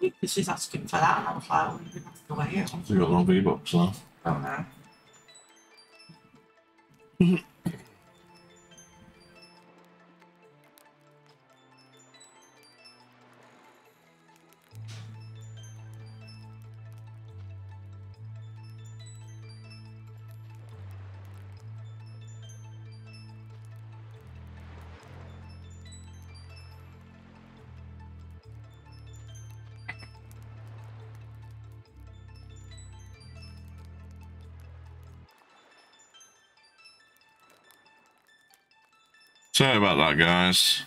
Because she's asking for that, and I was like, well, you're gonna have to wait here. You got the wrong V-Bucks, huh? I don't know. Sorry about that, guys.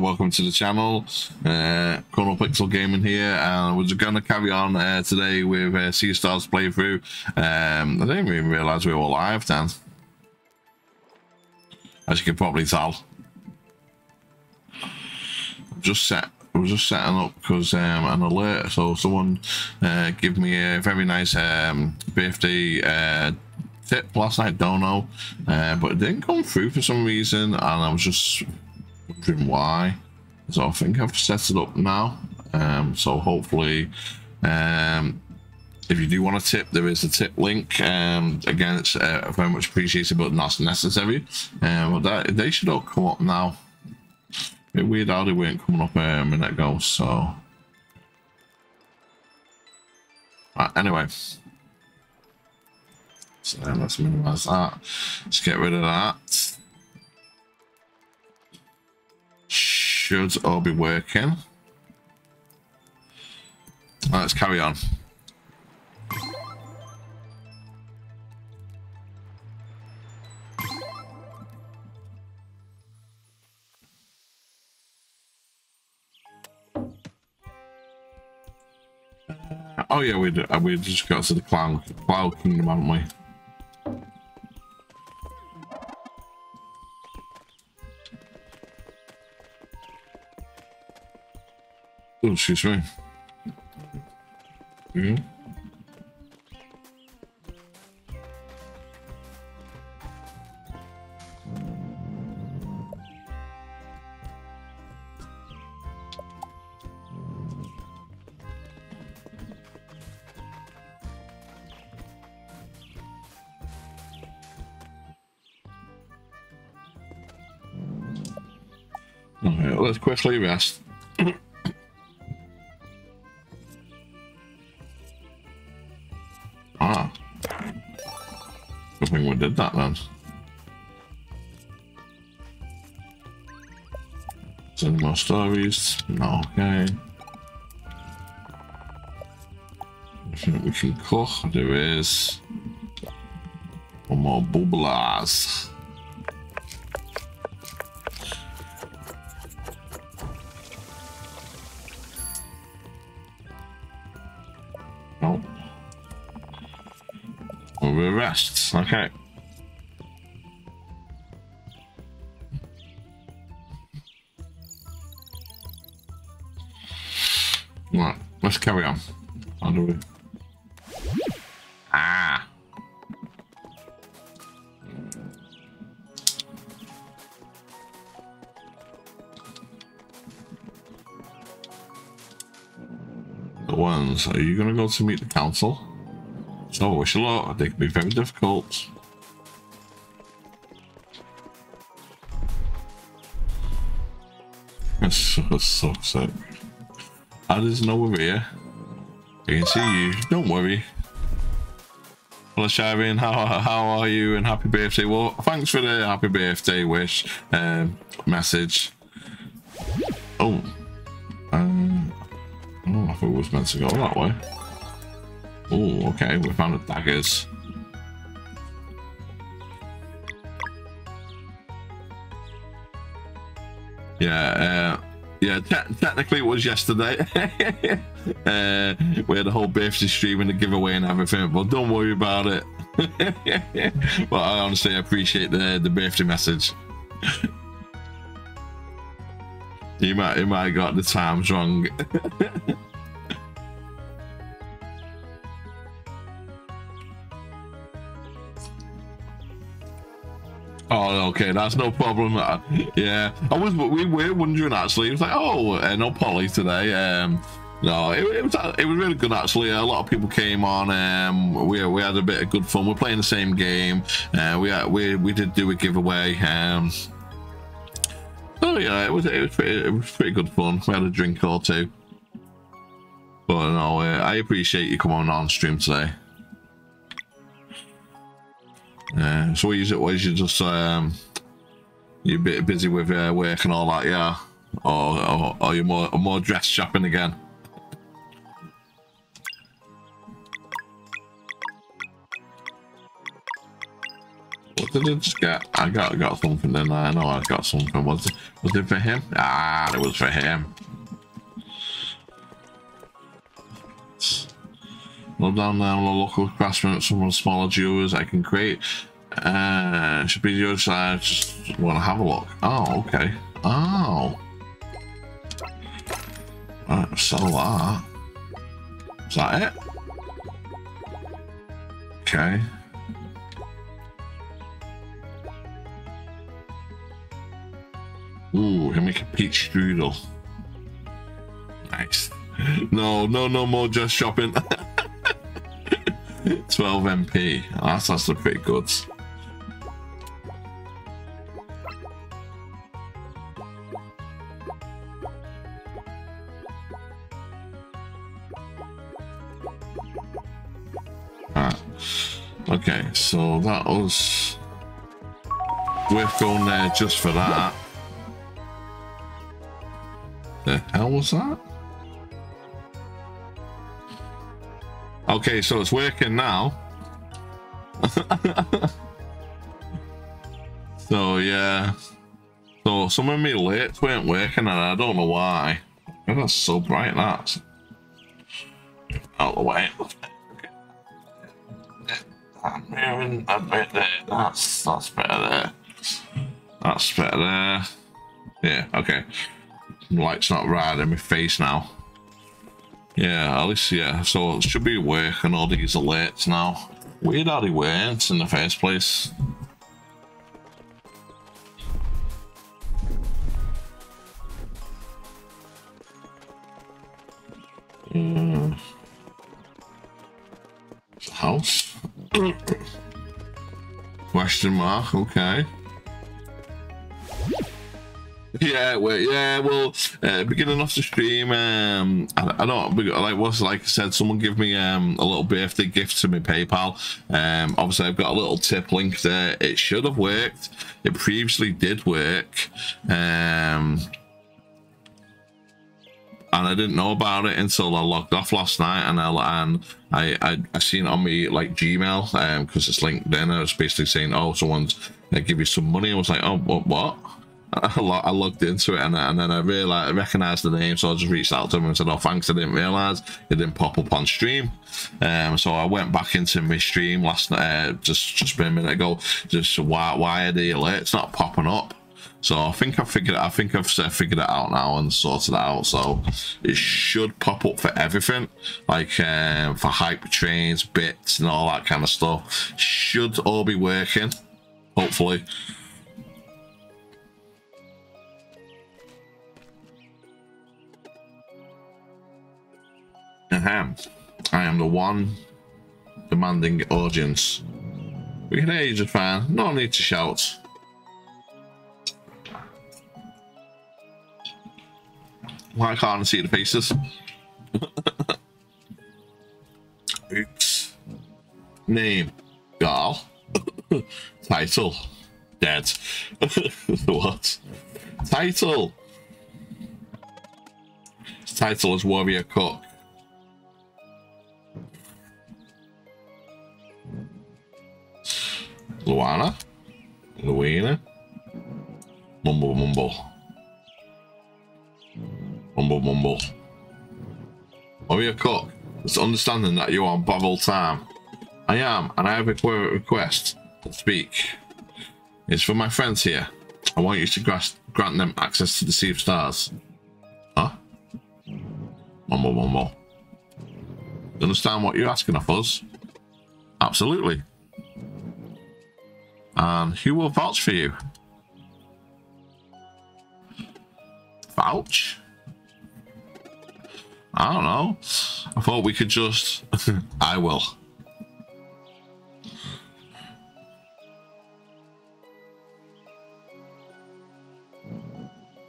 Welcome to the channel. ChronoPixelGaming here, and we're just going to carry on today with Sea of Stars playthrough. I didn't even realise we were live then, as you can probably tell. I was just setting up because an alert. So someone gave me a very nice birthday tip last night, don't know, but it didn't come through for some reason, and I was just wondering why. So I think I've set it up now, so hopefully if you do want a tip, there is a tip link. Again, it's very much appreciated, but not necessary. But that, they should all come up now. A bit weird how they weren't coming up a minute ago, so right, anyway. So let's minimize that. Let's get rid of that. Should all be working. Let's carry on. Oh yeah, we just got to the cloud kingdom, haven't we? Oh, excuse me. Yeah. All right, let's quickly rest. Did that then? Is there any more stories? No, okay. I think we can cook. There is one more bubblers. Oh, well, we rest. Okay. Let's carry on. How do we? Ah. The ones. Are you gonna go to meet the council? So wish a lot. They can be very difficult. That's so upset. I just know we're here. I can see you. Don't worry. Hello, Shireen. How are you? And happy birthday. Well, thanks for the happy birthday wish message. Oh. Oh, I thought it was meant to go that way. Oh, okay. We found the daggers. Yeah. Yeah, technically it was yesterday. We had a whole birthday stream and a giveaway and everything, but don't worry about it. But I honestly appreciate the birthday message. You might have got the times wrong. Oh, okay, that's no problem. Yeah, we were wondering actually. It was like, oh, no Polly today. No, it was really good actually. A lot of people came on. We had a bit of good fun. We're playing the same game. We did do a giveaway. So yeah, it was pretty good fun. We had a drink or two. But no, I appreciate you coming on stream today. So was you just you a bit busy with work and all that, yeah? Or you're more dress shopping again? What did I just get? I got something, didn't I? I know I got something. Was it for him? Ah, it was for him. Love down there on the local craftsman with some of the smaller jewelers I can create. Should be your size. Just want to have a look. Oh, okay. Oh. Right, sell that. Is that it? Okay. Ooh, can make a peach strudel. Nice. No more just shopping. 12 MP. That's the pretty good. Alright. Okay, so that was worth going there just for that. The hell was that? Okay, so it's working now. So yeah, so some of my lights weren't working, and I don't know why. That's so bright. That's out of the way. That's better there. That's better there. Yeah. Okay. Light's not right in my face now. Yeah, at least, yeah, so it should be working. All these alerts now. Weird how they weren't in the first place. It's a house? Question mark, okay. Yeah, well, beginning off the stream, I don't like I said, someone give me a little birthday gift to my PayPal. Obviously I've got a little tip link there. It should have worked. It previously did work, and I didn't know about it until I logged off last night, and I seen it on me like Gmail, because it's linked in. I was basically saying, oh, someone's gonna give you some money. I was like, oh, what? I logged into it, and then I realized, I recognized the name, so I just reached out to him and said, oh, thanks, I didn't realize it didn't pop up on stream. So I went back into my stream last night, just a minute ago, just why are they late? It's not popping up. So I think I've figured it out now and sorted it out. So it should pop up for everything, like for hype trains, bits, and all that kind of stuff. Should all be working, hopefully. I am the one demanding audience. We can hear you just fine. No need to shout. Why can't I see the faces? Oops. Name. Girl. Title. Dead. What? Title. His title is Warrior Cook. Luana, Luina, Mumble. Warrior Cook, it's understanding that you are on Babel time. I am, and I have a request to speak. It's for my friends here. I want you to grant them access to the Sea of Stars. Huh? Mumble. You understand what you're asking of us? Absolutely. And who will vouch for you? Vouch? I don't know. I thought we could just... I will.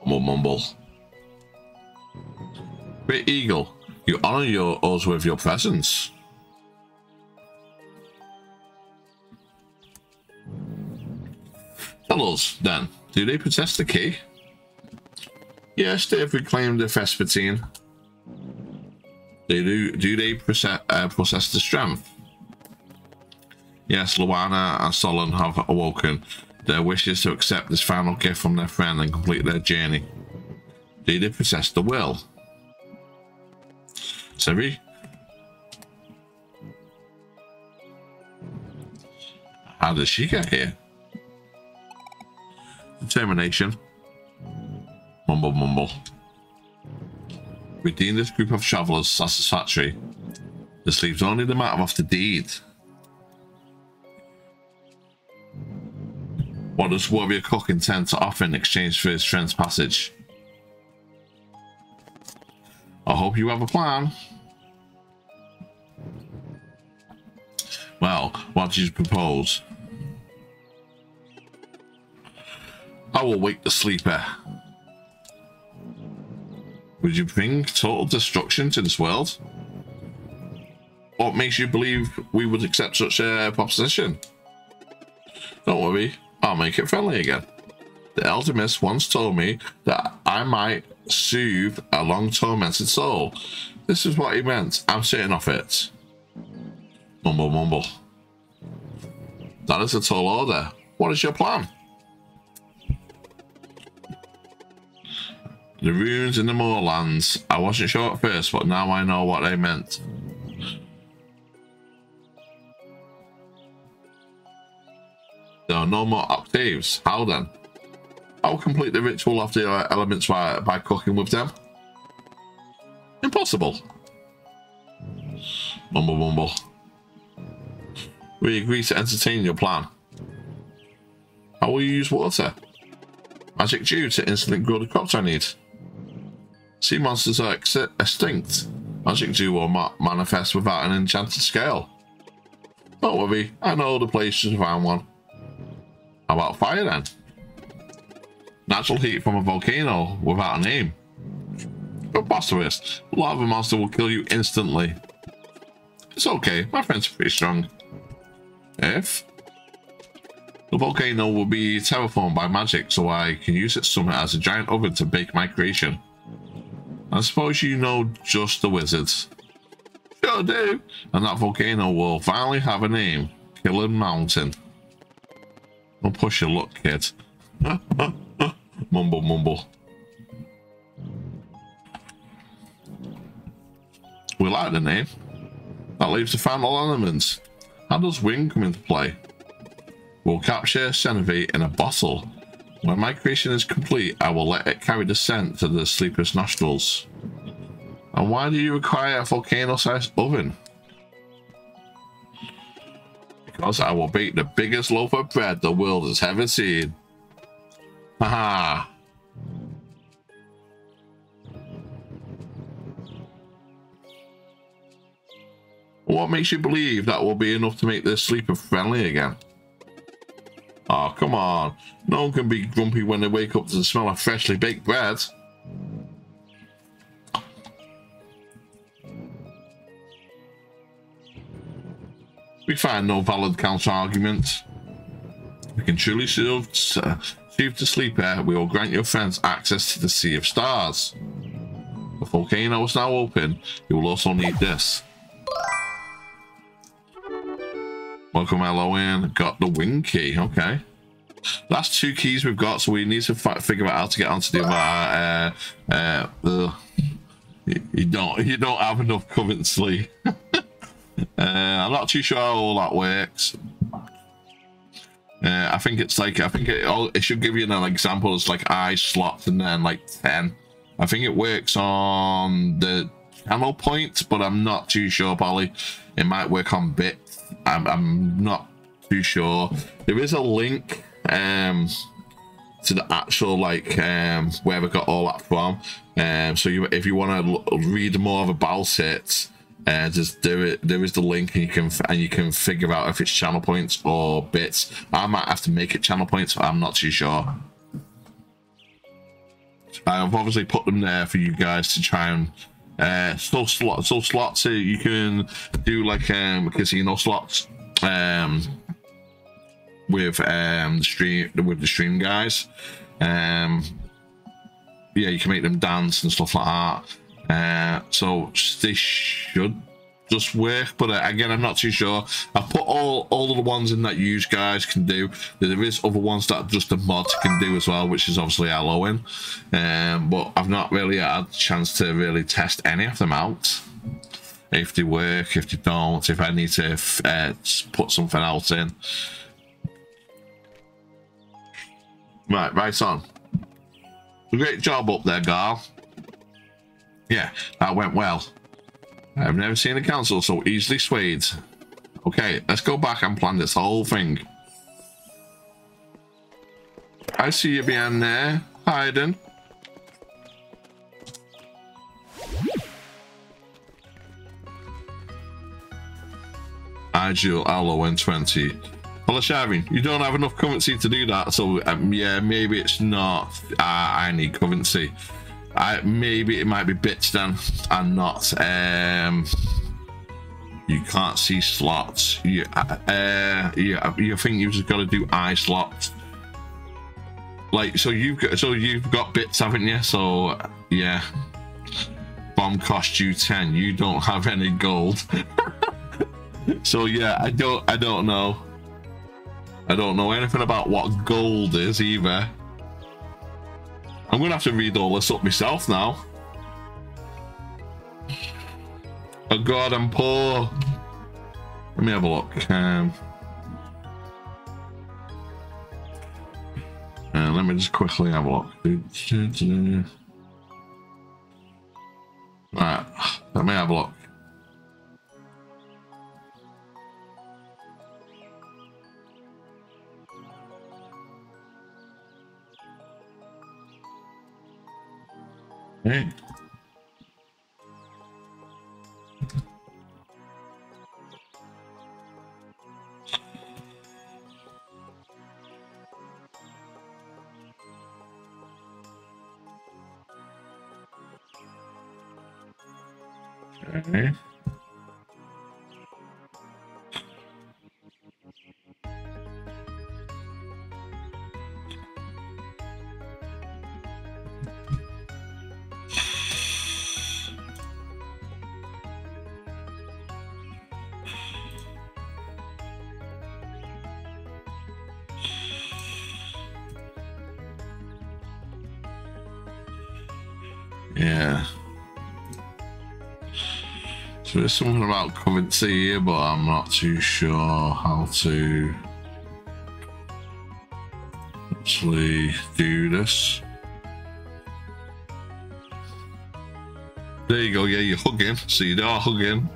Mumble. Great Eagle, you honor us with your presence. Tell us, then, do they possess the key? Yes, they have reclaimed the Vespertine. They do. Do they possess the strength? Yes, Luana and Solon have awoken their wishes to accept this final gift from their friend and complete their journey. Do they possess the will? Sorry. How did she get here? Determination. Mumble, mumble. We deem this group of travellers satisfactory. This leaves only the matter of the deed. What does Warrior Cook intend to offer in exchange for his friend's passage? I hope you have a plan. Well, what do you propose? I will wake the sleeper. Would you bring total destruction to this world? What makes you believe we would accept such a proposition? Don't worry, I'll make it friendly again. The Elder Mist once told me that I might soothe a long tormented soul. This is what he meant. I'm certain of it. Mumble, mumble. That is a tall order. What is your plan? The runes in the moorlands. I wasn't sure at first, but now I know what they meant. There are no more octaves. How then? I'll complete the ritual of the elements by cooking with them. Impossible. Mumble, mumble. We agree to entertain your plan. How will you use water? Magic dew to instantly grow the crops I need. Sea monsters are extinct. Magic dew will manifest without an enchanted scale. Don't worry, I know the place to find one. How about fire then? Natural heat from a volcano without a name. Preposterous. Lava monster will kill you instantly. It's okay, my friends are pretty strong. If the volcano will be terraformed by magic, so I can use its summit as a giant oven to bake my creation. I suppose you know just the wizards. Sure do. And that volcano will finally have a name. Killing Mountain. Don't push your luck, kid. Mumble, mumble. We like the name. That leaves the final elements. How does wind come into play? We'll capture Senevi in a bottle. When my creation is complete, I will let it carry the scent to the sleeper's nostrils. And why do you require a volcano-sized oven? Because I will bake the biggest loaf of bread the world has ever seen. Haha. What makes you believe that will be enough to make this sleeper friendly again? Oh, come on. No one can be grumpy when they wake up to the smell of freshly baked bread. We find no valid counter-argument. We can truly soothe the sleeper. We will grant your friends access to the Sea of Stars. The volcano is now open. You will also need this. Welcome, Eloin. Got the wing key. Okay. That's two keys we've got, so we need to figure out how to get onto the other. You don't have enough currency. I'm not too sure how all that works. I think it's like, I think it should give you an example. It's like I slots and then like 10. I think it works on the channel points, but I'm not too sure, Polly. It might work on bits. I'm not too sure. There is a link to the actual, like, where I got all that from. So if you want to read more about it, just do it. There is the link, and you can figure out if it's channel points or bits. I might have to make it channel points. I'm not too sure. I've obviously put them there for you guys to try and slots. So you can do like casino slots with the stream guys. Yeah, you can make them dance and stuff like that. So this should just work, but again, I'm not too sure. I put all of the ones in that you guys can do. There is other ones that just the mods can do as well, which is obviously allowing. But I've not really had a chance to really test any of them out. If they work, if they don't, if I need to put something else in. Right, right on. Great job up there, Garl. Yeah, that went well. I've never seen a council so easily swayed. Okay, let's go back and plan this whole thing. I see you behind there, hiding. Agile Aloe and 20. Polishavin, you don't have enough currency to do that, so yeah, maybe it's not. I need currency. Maybe it might be bits then and not you can't see slots. You think you've just got to do eye slots, like, so you've got bits, haven't you? So yeah, bomb cost you 10, you don't have any gold. So yeah, I don't know anything about what gold is either. I'm going to have to read all this up myself now. Oh God, I'm poor. Let me have a look. Let me just quickly have a look. Right, let me have a look. Hey. Okay. Yeah. So there's something about currency here, but I'm not too sure how to actually do this. There you go. Yeah, you're hugging. So you are hugging.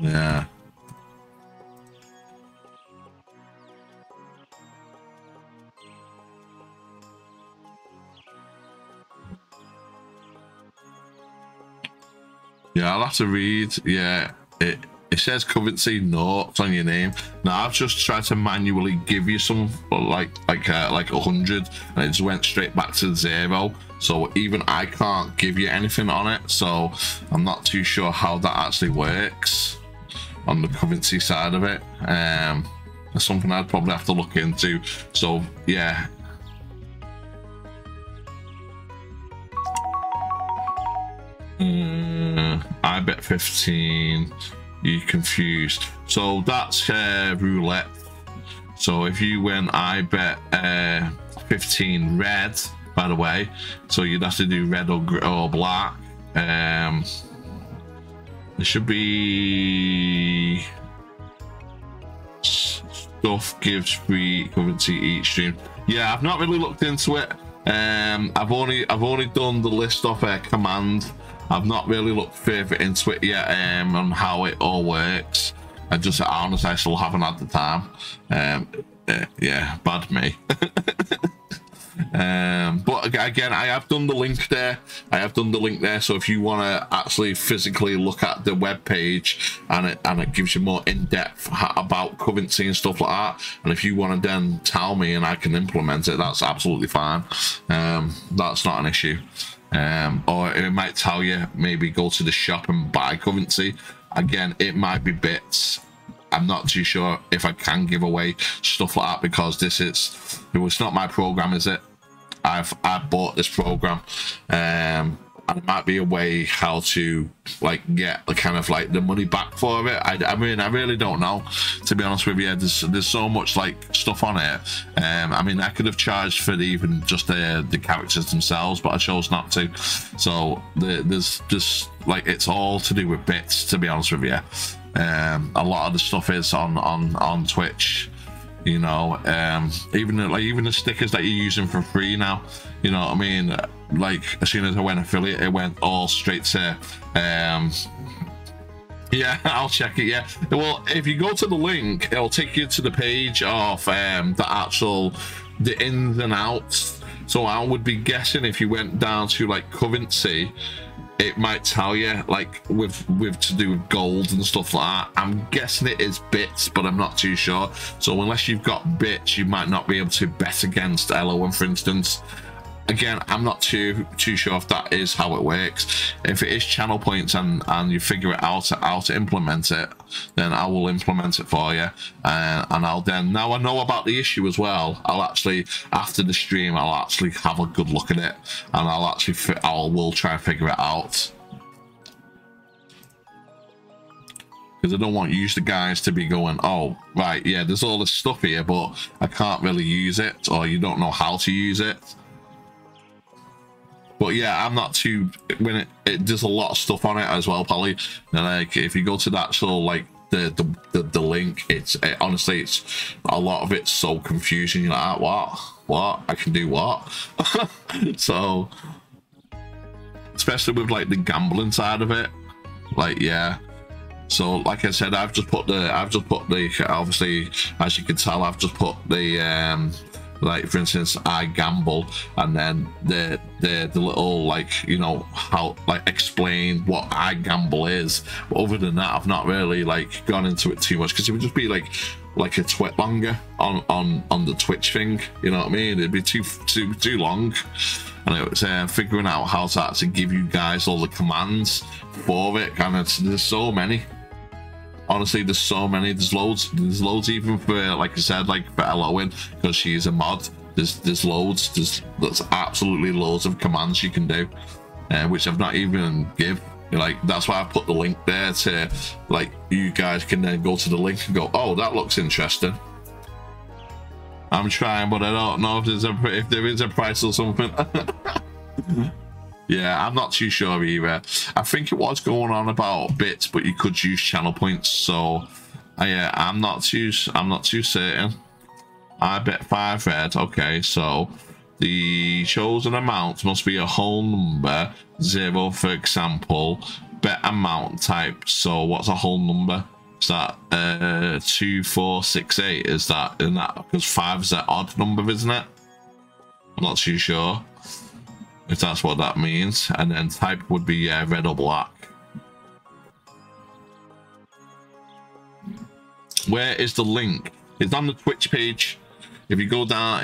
Yeah. Yeah, I'll have to read. Yeah, it says currency notes on your name. Now I've just tried to manually give you some, like 100, and it just went straight back to 0. So even I can't give you anything on it. So I'm not too sure how that actually works on the currency side of it. That's something I'd probably have to look into. So yeah. I bet 15. You confused. So that's roulette. So if you win, I bet 15 red, by the way. So you'd have to do red or black. There should be stuff gives free currency each stream. Yeah, I've not really looked into it. I've only done the list of command. I've not really looked further into it yet on how it all works. Honestly, I still haven't had the time. Yeah, bad me. But again, I have done the link there. So if you want to actually physically look at the web page, and it gives you more in depth about currency and stuff like that. And if you want to then tell me and I can implement it, that's absolutely fine. That's not an issue. Or it might tell you maybe go to the shop and buy currency. Again, it might be bits. I'm not too sure if I can give away stuff like that, because it's not my program, is it? I bought this program, and it might be a way how to like get the kind of like the money back for it. I mean, I really don't know, to be honest with you. There's so much like stuff on it. I mean, I could have charged for even just the characters themselves, but I chose not to. So there's just like, it's all to do with bits, to be honest with you. A lot of the stuff is on Twitch, you know. Even the stickers that you're using for free now, you know what I mean? Like, as soon as I went affiliate, it went all straight to yeah, I'll check it. Yeah, well, if you go to the link, it'll take you to the page of the ins and outs. So I would be guessing if you went down to like currency, it might tell you like with to do with gold and stuff like that. I'm guessing it is bits, but I'm not too sure. So unless you've got bits, you might not be able to bet against Elowen, for instance. Again, I'm not too sure if that is how it works. If it is channel points and you figure it out how to implement it, then I will implement it for you. And I'll then, now I know about the issue as well, I'll actually, after the stream, I'll actually have a good look at it, and I will try and figure it out. Because I don't want you guys to be going, oh, right, yeah, there's all this stuff here, but I can't really use it, or you don't know how to use it. But yeah, I'm not too, when it does a lot of stuff on it as well, Polly. Like, if you go to that sort of like the link, honestly, it's a lot of it's so confusing. You're like, what I can do what? So especially with like the gambling side of it, like, yeah. So like I said, I've just put the obviously, as you can tell, I've just put the like, for instance, I gamble, and then the little, like, you know, how, like, explain what I gamble is. But other than that, I've not really like gone into it too much, because it would just be like a twit longer on the Twitch thing, you know what I mean? It'd be too long. And it was figuring out how to actually give you guys all the commands for it, and there's so many. Honestly, there's so many. There's loads even for, like I said, like for Elowen, because she's a mod. There's loads. There's absolutely loads of commands you can do, which I've not even give. Like, that's why I put the link there, to like you guys can then go to the link and go, oh, that looks interesting. I'm trying, but I don't know if there is a price or something. Yeah, I'm not too sure either. I think it was going on about bits, but you could use channel points. So yeah, I'm not too certain. I bet 5 red. Okay, so the chosen amount must be a whole number, 0 for example. Bet amount type. So what's a whole number? Is that 2, 4, 6, 8? Is that in that? Because 5 is an odd number, isn't it? I'm not too sure if that's what that means. And then type would be red or black. Where is the link? It's on the Twitch page. If you go down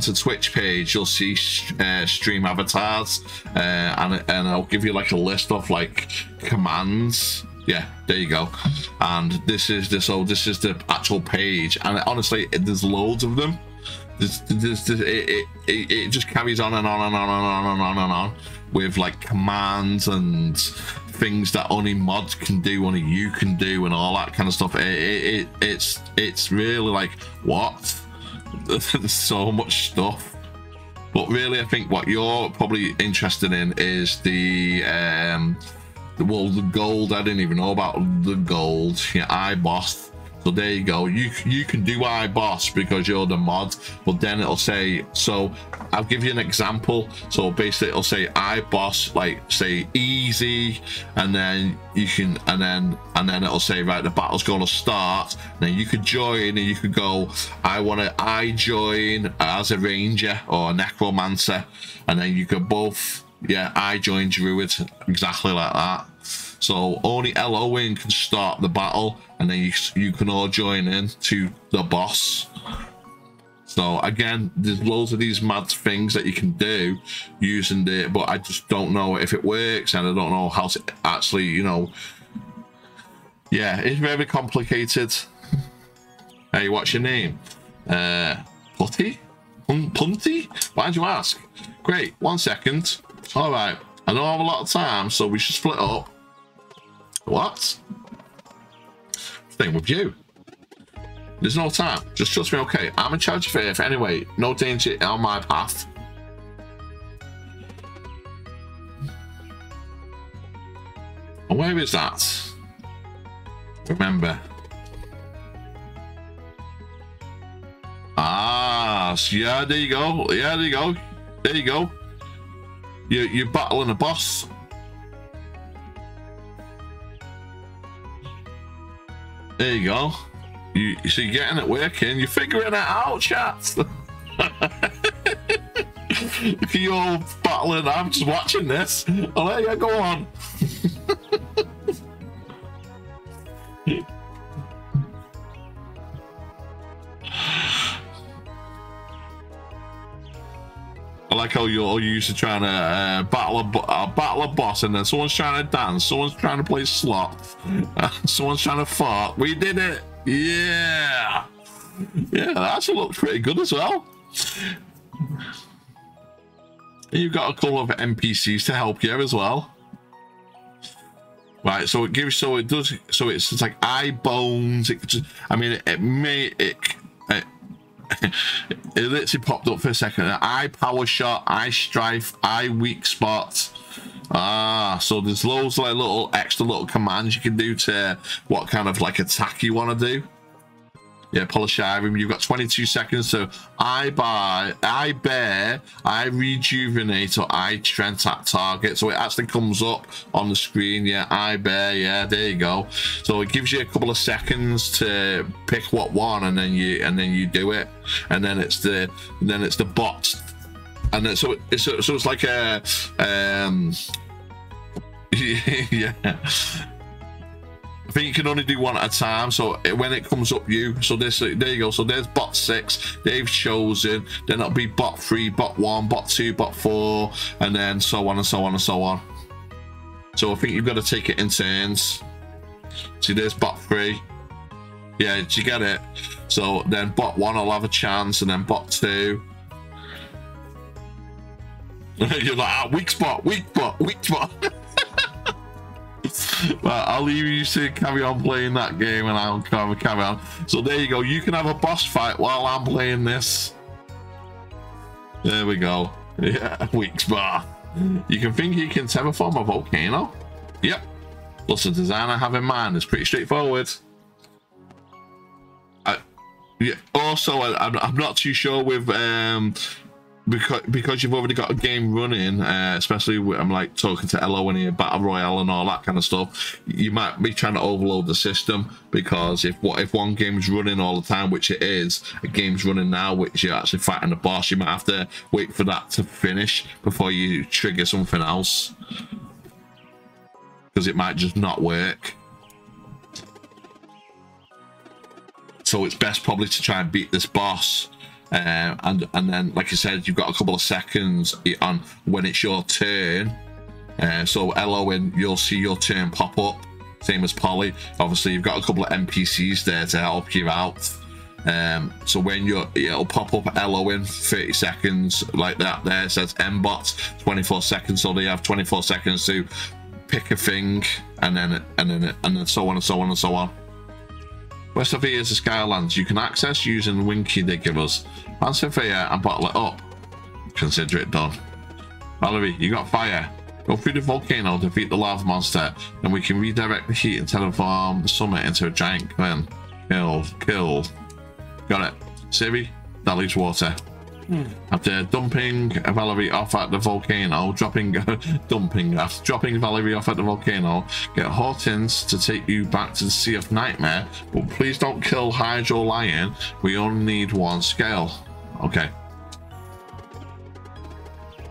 to Twitch page, you'll see stream avatars, and it'll give you like a list of like commands. Yeah, there you go. And this is the, so this is the actual page, and honestly, there's loads of them. It just carries on and on and on and on and on and on with like commands and things that only mods can do, only you can do, and all that kind of stuff. It's really like, what? There's so much stuff. But really, I think what you're probably interested in is the gold. I didn't even know about the gold. Yeah, iBoss. So there you go. You can do iBoss because you're the mod. But then it'll say, so I'll give you an example. So basically, it'll say iBoss, like say easy, and then you can, and then it'll say, right, the battle's going to start. And then you could join, and you could go, I join as a ranger or a necromancer, and then you could both, yeah, I join druid, exactly like that. So only LOing can start the battle, and then you can all join in to the boss. So again, there's loads of these mad things that you can do using it, but I just don't know if it works, and I don't know how to actually, you know. Yeah, it's very complicated. Hey, what's your name? Putty? Punty? Why'd you ask? Great, 1 second. All right, I don't have a lot of time, so we should split up. What? Thing with you. There's no time. Just trust me, okay? I'm in charge of faith. Anyway, no danger on my path. And where is that? Remember. Ah, so yeah, there you go. Yeah, there you go. There you go. You're battling a boss. There you go. So you're getting it working. You're figuring it out, chat. If you're all battling, I'm just watching this. I'll let you go on. I like how you're used to trying to battle a boss, and then someone's trying to dance, someone's trying to play sloth, someone's trying to fart. We did it! Yeah! Yeah, that actually looks pretty good as well. And you've got a couple of NPCs to help you as well. Right, so it gives, so it does, so it's like eye bones. It just, I mean, it may, it literally popped up for a second. Eye power shot, eye strife, eye weak spot. Ah, so there's loads of like little extra little commands you can do to what kind of like attack you want to do. Yeah, Polyshirum, you've got 22 seconds. So I bear, I rejuvenate, or I trent at target. So it actually comes up on the screen. Yeah, I bear. Yeah, there you go. So it gives you a couple of seconds to pick what one, and then you do it, and then it's the bot, and then, so it's like a yeah. I think you can only do one at a time, so when it comes up you, so this, there you go, so there's bot 6, they've chosen, then it'll be bot 3, bot 1, bot 2, bot 4, and then so on and so on and so on. So I think you've got to take it in turns. See, there's bot 3. Yeah, did you get it? So then bot 1 will have a chance, and then bot 2. You're like, ah, weak spot, weak spot, weak spot. But I'll leave you to carry on playing that game, and I'll carry on. So there you go. You can have a boss fight while I'm playing this. There we go. Yeah, weak spot. You can think you can terraform a volcano. Yep. Plus the design I have in mind is pretty straightforward. Yeah. Also, I'm not too sure with because you've already got a game running, especially when I'm like talking to Elo and here, Battle Royale and all that kind of stuff, you might be trying to overload the system, because if one game's running all the time, which it is, a game's running now, which you're actually fighting the boss, you might have to wait for that to finish before you trigger something else, because it might just not work. So it's best probably to try and beat this boss. And then, like I said, you've got a couple of seconds on when it's your turn. So, Elo, and you'll see your turn pop up, same as Polly. Obviously, you've got a couple of NPCs there to help you out. So when you're, it'll pop up LO in 30 seconds like that. There it says MBOT 24 seconds. So they have 24 seconds to pick a thing, and then so on and so on and so on. West of here is the Skylands. You can access using the Winky they give us. Answer fire and bottle it up. Consider it done. Valerie, you got fire. Go through the volcano, defeat the lava monster, and we can redirect the heat and terraform the summit into a giant clan. Kill. Got it. Siri, that leaves water. After dumping Valerie off at the volcano, dropping Valerie off at the volcano, get Hortons to take you back to the Sea of Nightmare, but please don't kill Hydro Lion. We only need one scale. Okay.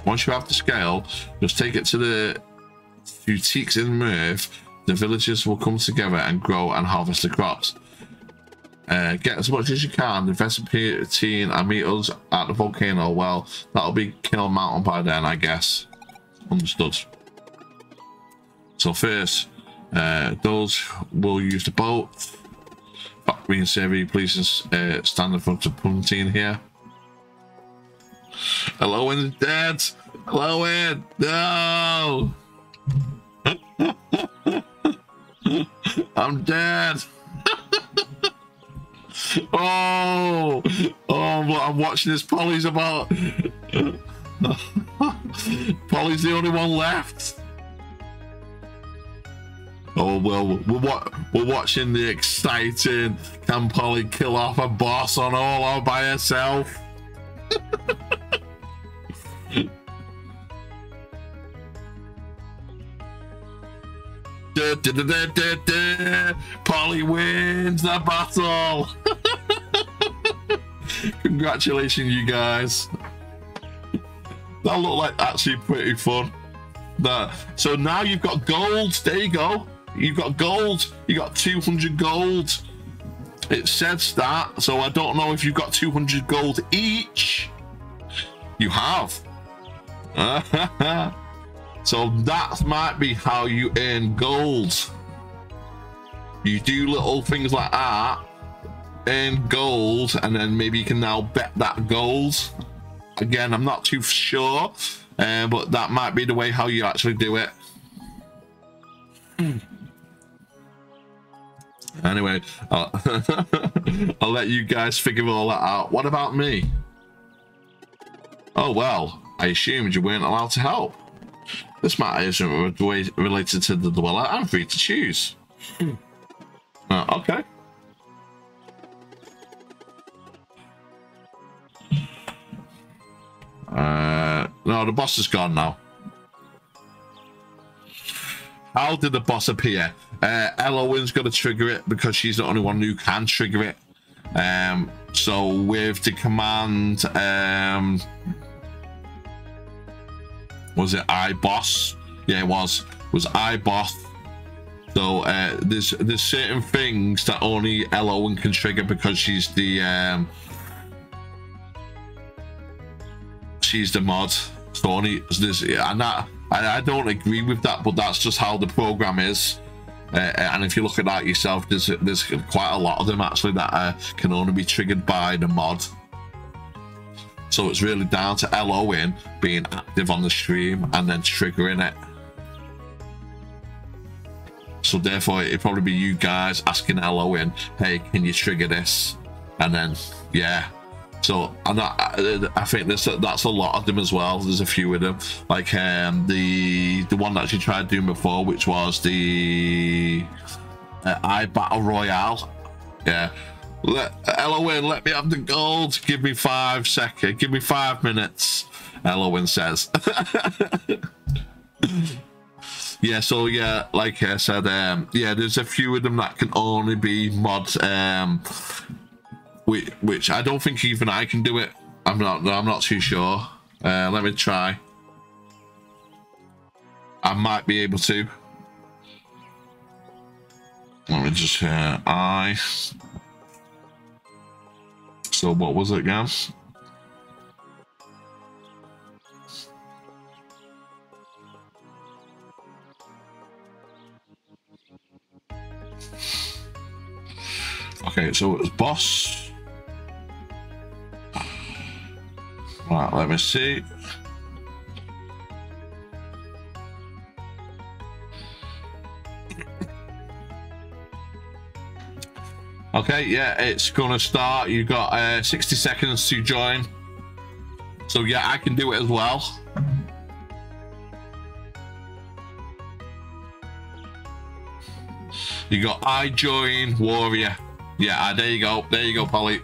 Once you have the scale, just take it to the boutiques in Merv. The villagers will come together and grow and harvest the crops. Get as much as you can, invest in P18 and meet us at the volcano. Well, that'll be Kill Mountain by then, I guess. Understood. So first, those will use the boat. Bakri and Siri, please stand in front of Puntine here. Hello, dead. Hello, in. No. I'm dead. I'm watching this. Polly's about. Polly's the only one left. Oh well, we're watching the exciting. Can Polly kill off a boss on all by herself? Polly wins the battle. Congratulations, you guys. That looked like actually pretty fun. So now you've got gold. There you go. You've got gold. You got 200 gold. It says that. So I don't know if you've got 200 gold each. You have. So that might be how you earn gold. You do little things like that, earn gold, and then maybe you can now bet that gold. Again, I'm not too sure, but that might be the way how you actually do it. Anyway, I'll let you guys figure all that out. What about me? Oh, well, I assumed you weren't allowed to help. This matter isn't related to the dweller. I'm free to choose. Okay. No, the boss is gone now. How did the boss appear? Elowyn's going to trigger it because she's the only one who can trigger it. So with the command... was it I boss? Yeah, it was. Was I boss? So there's certain things that only Elowyn can trigger because she's the mod. So only this, and that I don't agree with that, but that's just how the program is. And if you look at that yourself, there's quite a lot of them actually that can only be triggered by the mod. So it's really down to Elowyn being active on the stream and then triggering it. So therefore, it'd probably be you guys asking Elowyn, "Hey, can you trigger this?" And then, yeah. So I think that's a lot of them as well. There's a few of them, like the one that she tried doing before, which was the I Battle Royale. Yeah. Elowyn, let me have the gold. Give me 5 seconds. Give me 5 minutes. Elowyn says. Yeah, so yeah, like I said, yeah, there's a few of them that can only be mods, which I don't think even I can do it. I'm not too sure. Let me try. I might be able to. Let me just So what was it, guys? Okay, so it was boss. Right, let me see. Okay, yeah, it's gonna start. You got 60 seconds to join. So yeah, I can do it as well. You got I join warrior. Yeah, there you go, Polly.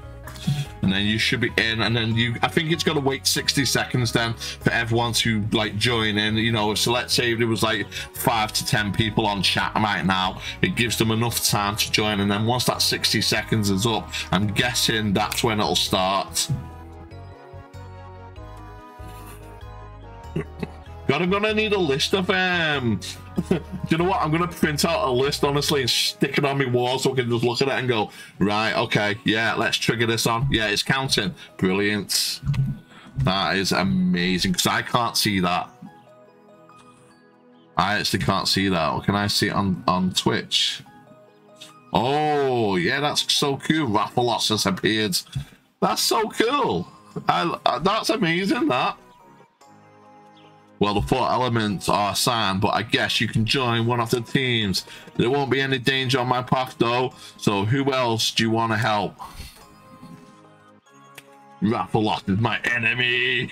And then you should be in, and then you, I think it's got to wait 60 seconds then for everyone to like join in, you know. So let's say there was like 5 to 10 people on chat right now, it gives them enough time to join, and then once that 60 seconds is up, I'm guessing that's when it'll start. God, I'm gonna need a list of do you know what, I'm gonna print out a list honestly and stick it on my wall so I can just look at it and go, right, okay, yeah, let's trigger this on, yeah, it's counting. Brilliant. That is amazing, because I can't see that. I actually can't see that. Or can I see it on Twitch? Oh yeah, that's so cool. Raffle lots has appeared. That's so cool. That's amazing. That, well, the 4 elements are assigned, but I guess you can join one of the teams. There won't be any danger on my path though, so who else do you want to help? Raffalot is my enemy.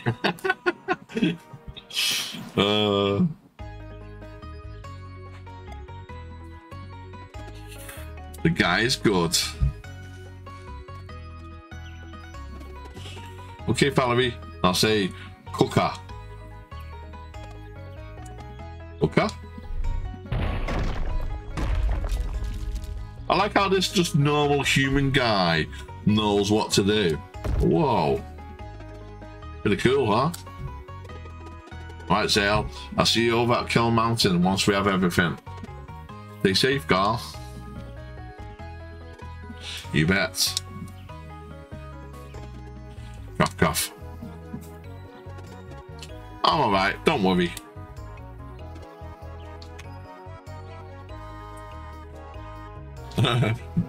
The guy is good. Okay, Valerie, I'll say Cooker. Okay. I like how this just normal human guy knows what to do. Whoa. Pretty cool, huh? Right, Zale. I'll see you over at Kill Mountain once we have everything. Stay safe, Garl. You bet. Cough, cough. I'm alright, don't worry.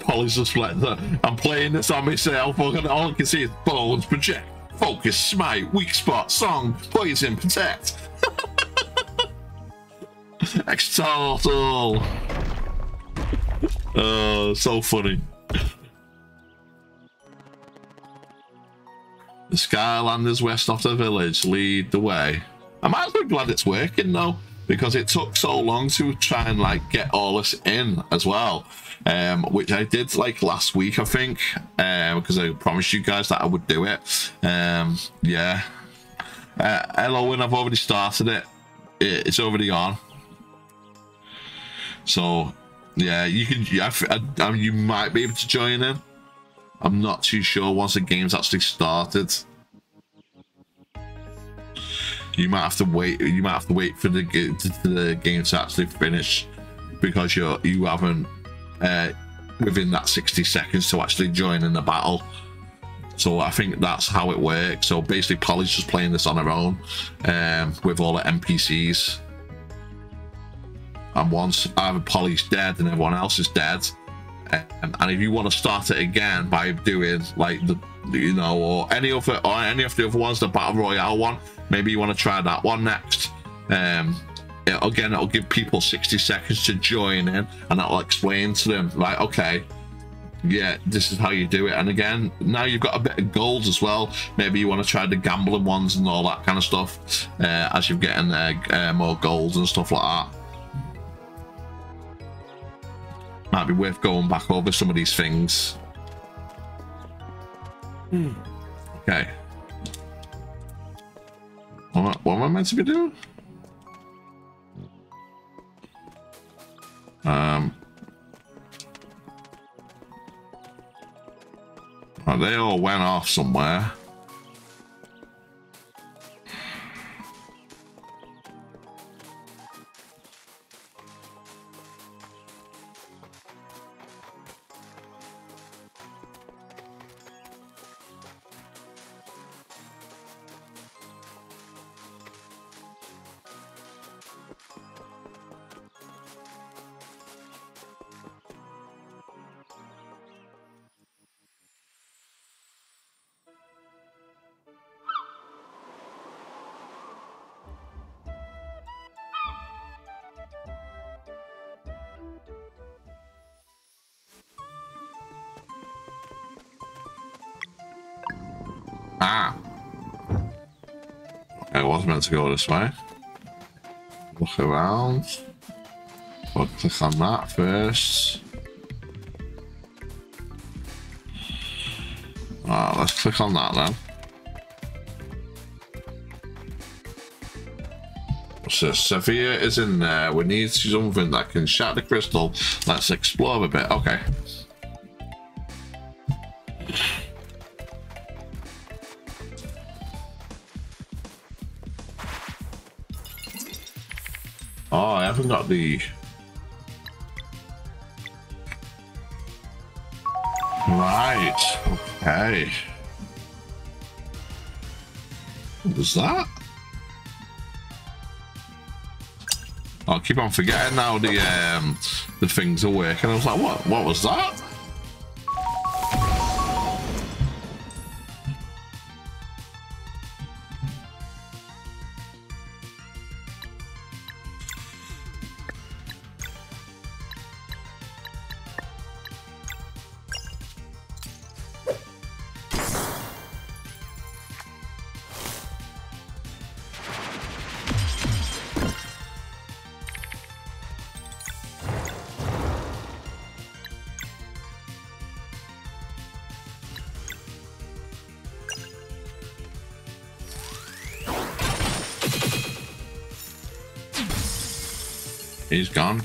Polly's just like, I'm playing this on myself. All I can see is bones, project, focus, smite, weak spot, song, poison, protect. Extortal. So funny. The Skyland is west of the village. Lead the way. I might as well be glad it's working though, because it took so long to try and like get all this in as well, which I did like last week, I think, because I promised you guys that I would do it. Yeah. Hello, and I've already started it. It's already on. So yeah, you can. I mean, you might be able to join in. I'm not too sure once the game's actually started. You might have to wait. You might have to wait for the game to actually finish, because you haven't within that 60 seconds to actually join in the battle. So I think that's how it works. So basically, Polly's just playing this on her own with all the NPCs. And once either Polly's dead and everyone else is dead, and if you want to start it again by doing like the, you know, or any of the other ones, the Battle Royale one. Maybe you want to try that one next. Again, it'll give people 60 seconds to join in, and that'll explain to them, like, okay, yeah, this is how you do it. And again, now you've got a bit of gold as well. Maybe you want to try the gambling ones and all that kind of stuff as you're getting more gold and stuff like that. Might be worth going back over some of these things. Okay. What am I meant to be doing? Oh, they all went off somewhere. Ah. I was meant to go this way. Look around. But click on that first. Ah, let's click on that then. So Sophia is in there. We need something that can shatter the crystal. Let's explore a bit. Okay. Oh, I haven't got the... Right. Okay. What was that? I keep on forgetting how the things are working. I was like, what was that? He's gone.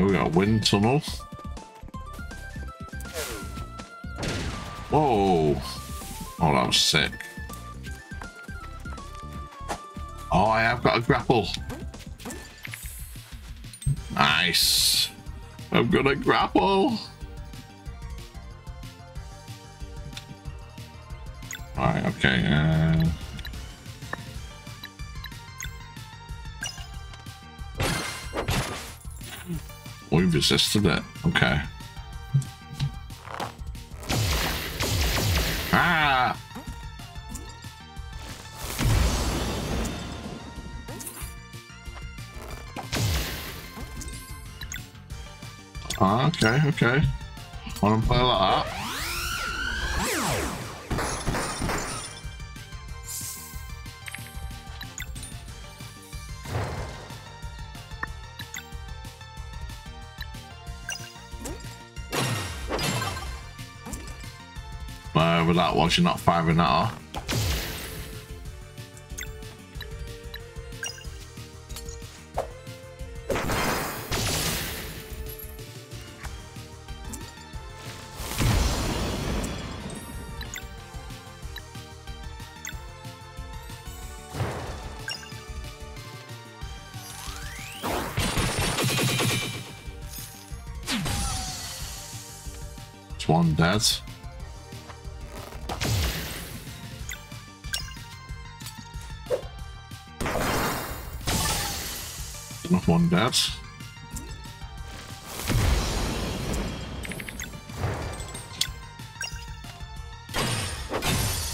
We got a wind tunnel. Whoa! Oh, that was sick. Oh, I have got a grapple. Nice. I've got a grapple. Alright, okay. We've resisted it. Okay. Ah! Okay, okay. Want to play like that? That was, you're not firing that off. It's one dead. One dead.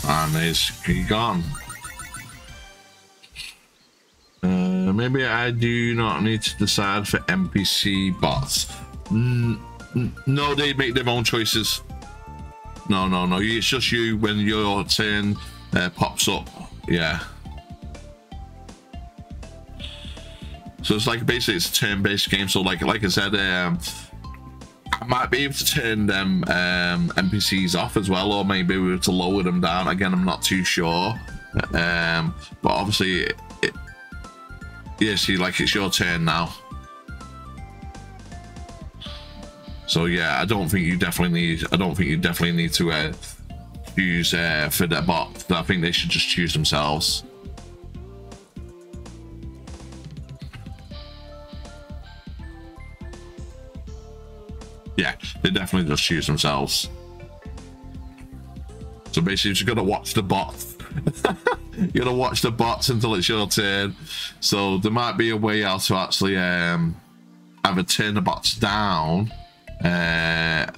And he's gone. Maybe I do not need to decide for NPC bots. No, they make their own choices. No. It's just you when your turn pops up. Yeah. So it's like basically it's a turn-based game. So like I said, I might be able to turn them NPCs off as well, or maybe we were to lower them down. Again, I'm not too sure. But obviously, yeah, see, like it's your turn now. So yeah, I don't think you definitely need to choose for their bot. I think they should just choose themselves. Yeah, they definitely just choose themselves. So basically, you just gotta watch the bot. You gotta watch the bots until it's your turn. So there might be a way out to actually either turn the bots down.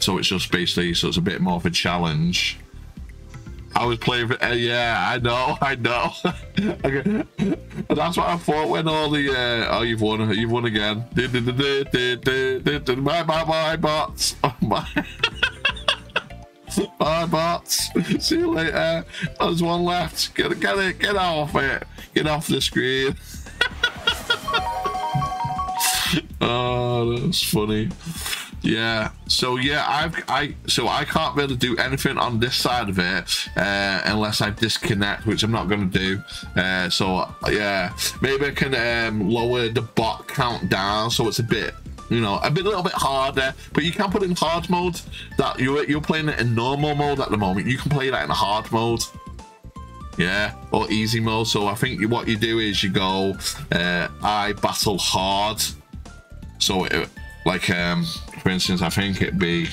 So it's just basically, so it's a bit more of a challenge. I was playing for, yeah, I know. Okay. That's what I thought when all the, oh, you've won again. Bye, bots. Oh, my. Bye, bots. See you later. There's one left. Get off it. Get off the screen. Oh, that's funny. Yeah, so yeah, I can't really do anything on this side of it unless I disconnect, which I'm not going to do. So yeah, maybe I can lower the bot count down so it's a bit, you know, a little bit harder. But you can put it in hard mode. That you're playing it in normal mode at the moment. You can play that in hard mode. Yeah, or easy mode. So I think what you do is you go I battle hard. So it, like for instance, I think it'd be,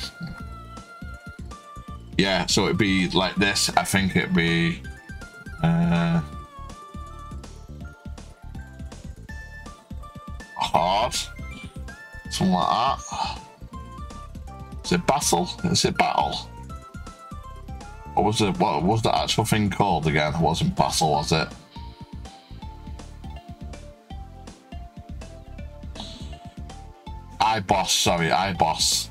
yeah, so it'd be like this. I think it'd be hard, something like that. Is it battle? Is it battle? Or was it, what was the actual thing called again? It wasn't battle, was it? iBoss, sorry, iBoss.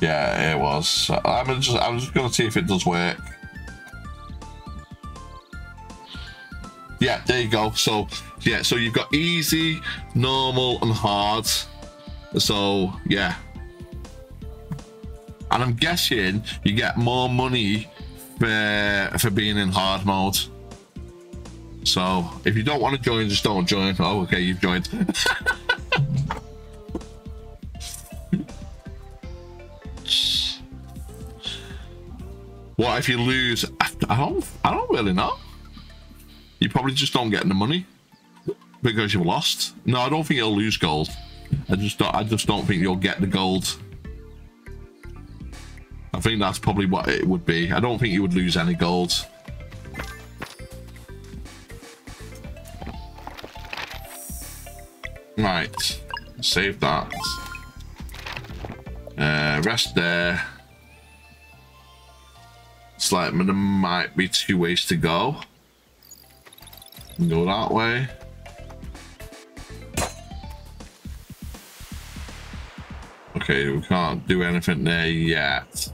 Yeah, it was. I'm just gonna see if it does work. Yeah, there you go. So yeah, so you've got easy, normal, and hard. So yeah, and I'm guessing you get more money for being in hard mode. So if you don't want to join, just don't join. Oh, okay, you've joined. What if you lose? I don't really know. You probably just don't get the money because you've lost. No, I don't think you'll lose gold. I just don't think you'll get the gold. I think that's probably what it would be. I don't think you would lose any gold. Right, save that. Rest there. It's like there might be two ways to go. Go that way. Okay, we can't do anything there yet.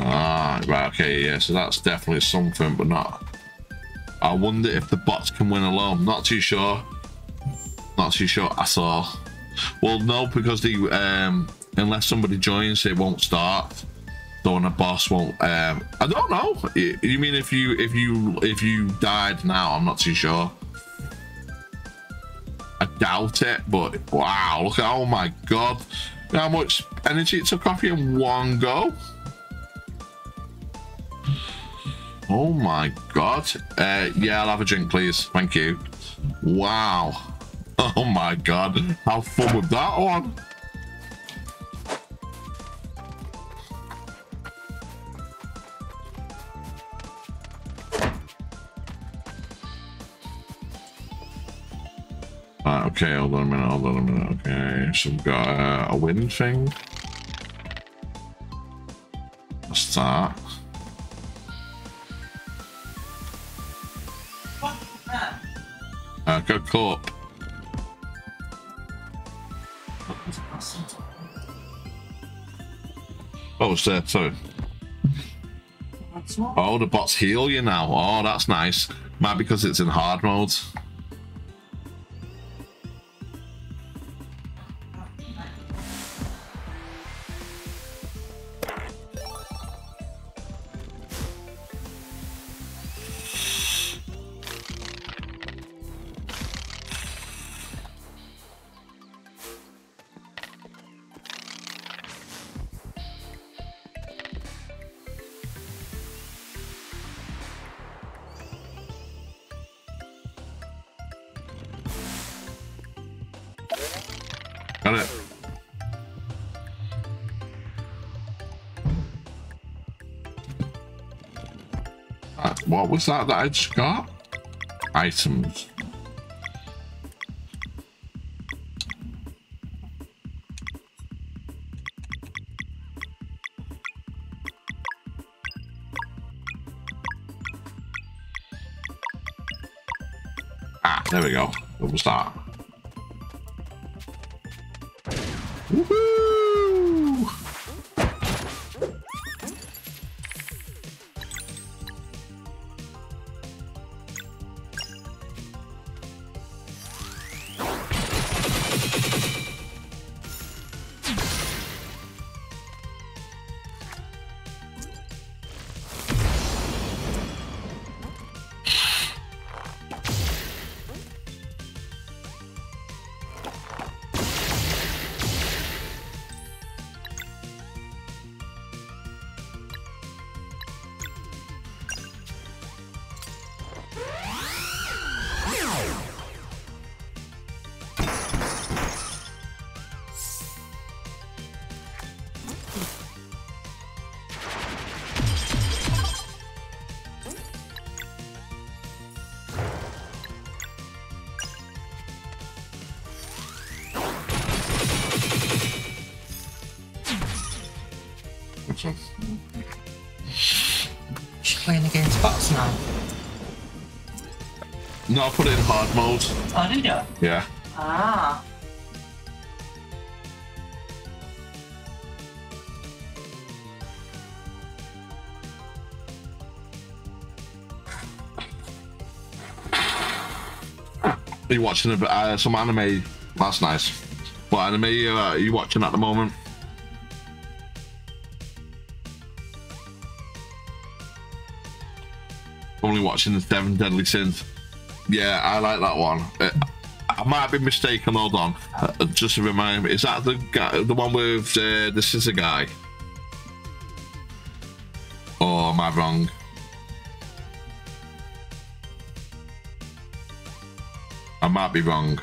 Ah, right, okay, yeah, so that's definitely something, but not... I wonder if the bots can win alone. Not too sure. Not too sure at all. Well, no, because the unless somebody joins, it won't start. So when a boss won't. I don't know. You mean if you died now? I'm not too sure. I doubt it. But wow! Look at, oh my god! How much energy it took off you in one go. Oh my god. Yeah, I'll have a drink, please. Thank you. Wow. Oh my god. Have fun with that one. Okay, hold on a minute. Okay, so we've got a wind thing. What's that? Go co-op. Oh, it's there, sorry. Oh, the bots heal you now. Oh, that's nice. Might be because it's in hard mode. What was that I just got? Items. Ah, there we go. What was that? No, I put it in hard mode. Oh, did you? Yeah. Ah. Are you watching some anime? That's nice. What anime are you watching at the moment? Only watching the Seven Deadly Sins. Yeah, I like that one. I might be mistaken. Hold on, just to remind me, is that the guy, the one with the scissor guy? Or am I wrong? I might be wrong.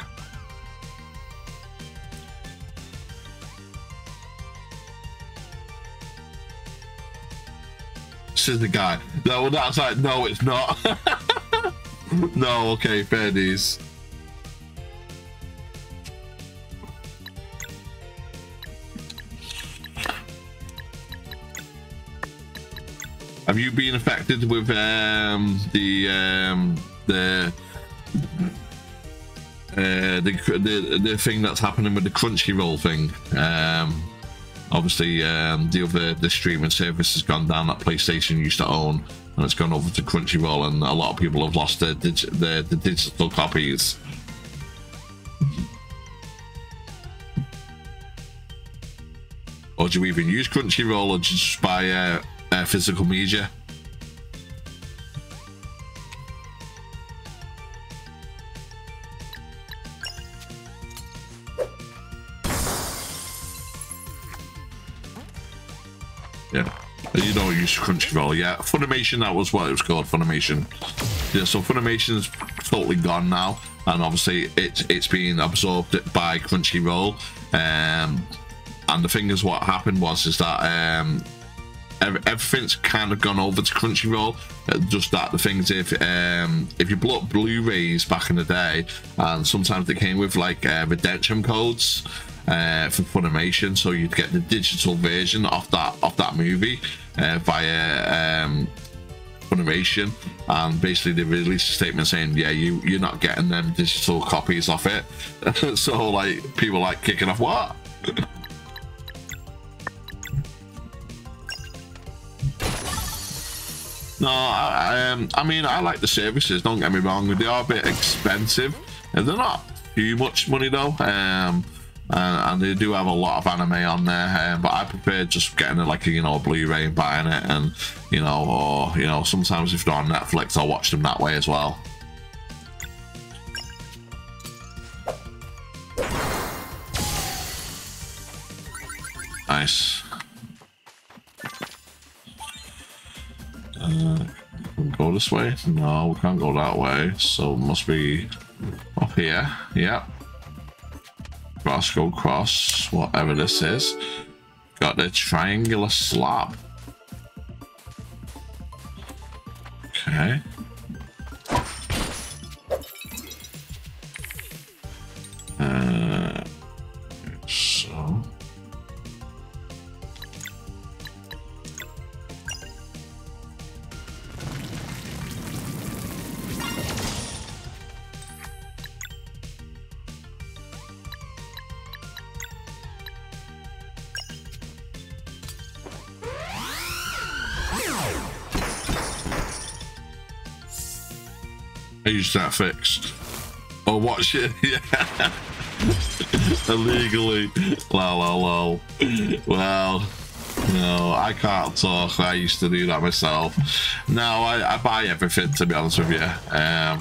Scissor guy. No, that's like no, it's not. No, okay, fair dues. Have you been affected with the thing that's happening with the Crunchyroll thing? Obviously, the streaming service has gone down that PlayStation used to own, and it's gone over to Crunchyroll, and a lot of people have lost their digital copies. Or do you even use Crunchyroll, or just buy physical media? You don't use Crunchyroll, yeah. Funimation, that was what it was called, Funimation. Yeah, so Funimation's totally gone now, and obviously it's been absorbed by Crunchyroll. And the thing is, what happened was is that everything's kind of gone over to Crunchyroll. Just that the things, if you bought Blu-rays back in the day, and sometimes they came with like redemption codes. For Funimation, so you'd get the digital version of that movie via Funimation, and basically they released a statement saying, yeah, you're not getting them digital copies of it. So like people like kicking off, what? No, I mean, I like the services, don't get me wrong, they are a bit expensive. They're not too much money though, and they do have a lot of anime on there, but I prefer just getting it like a, you know, Blu-ray and buying it, and you know, or you know, sometimes if they're on Netflix I'll watch them that way as well. Nice. Can we go this way? No, we can't go that way, so it must be up here. Yep. Cross, go cross, whatever this is. Got the triangular slab. Okay. So. I used that fixed. Oh, watch it. Yeah. Illegally. Lol. Well, no, I can't talk. I used to do that myself. Now I buy everything, to be honest with you. But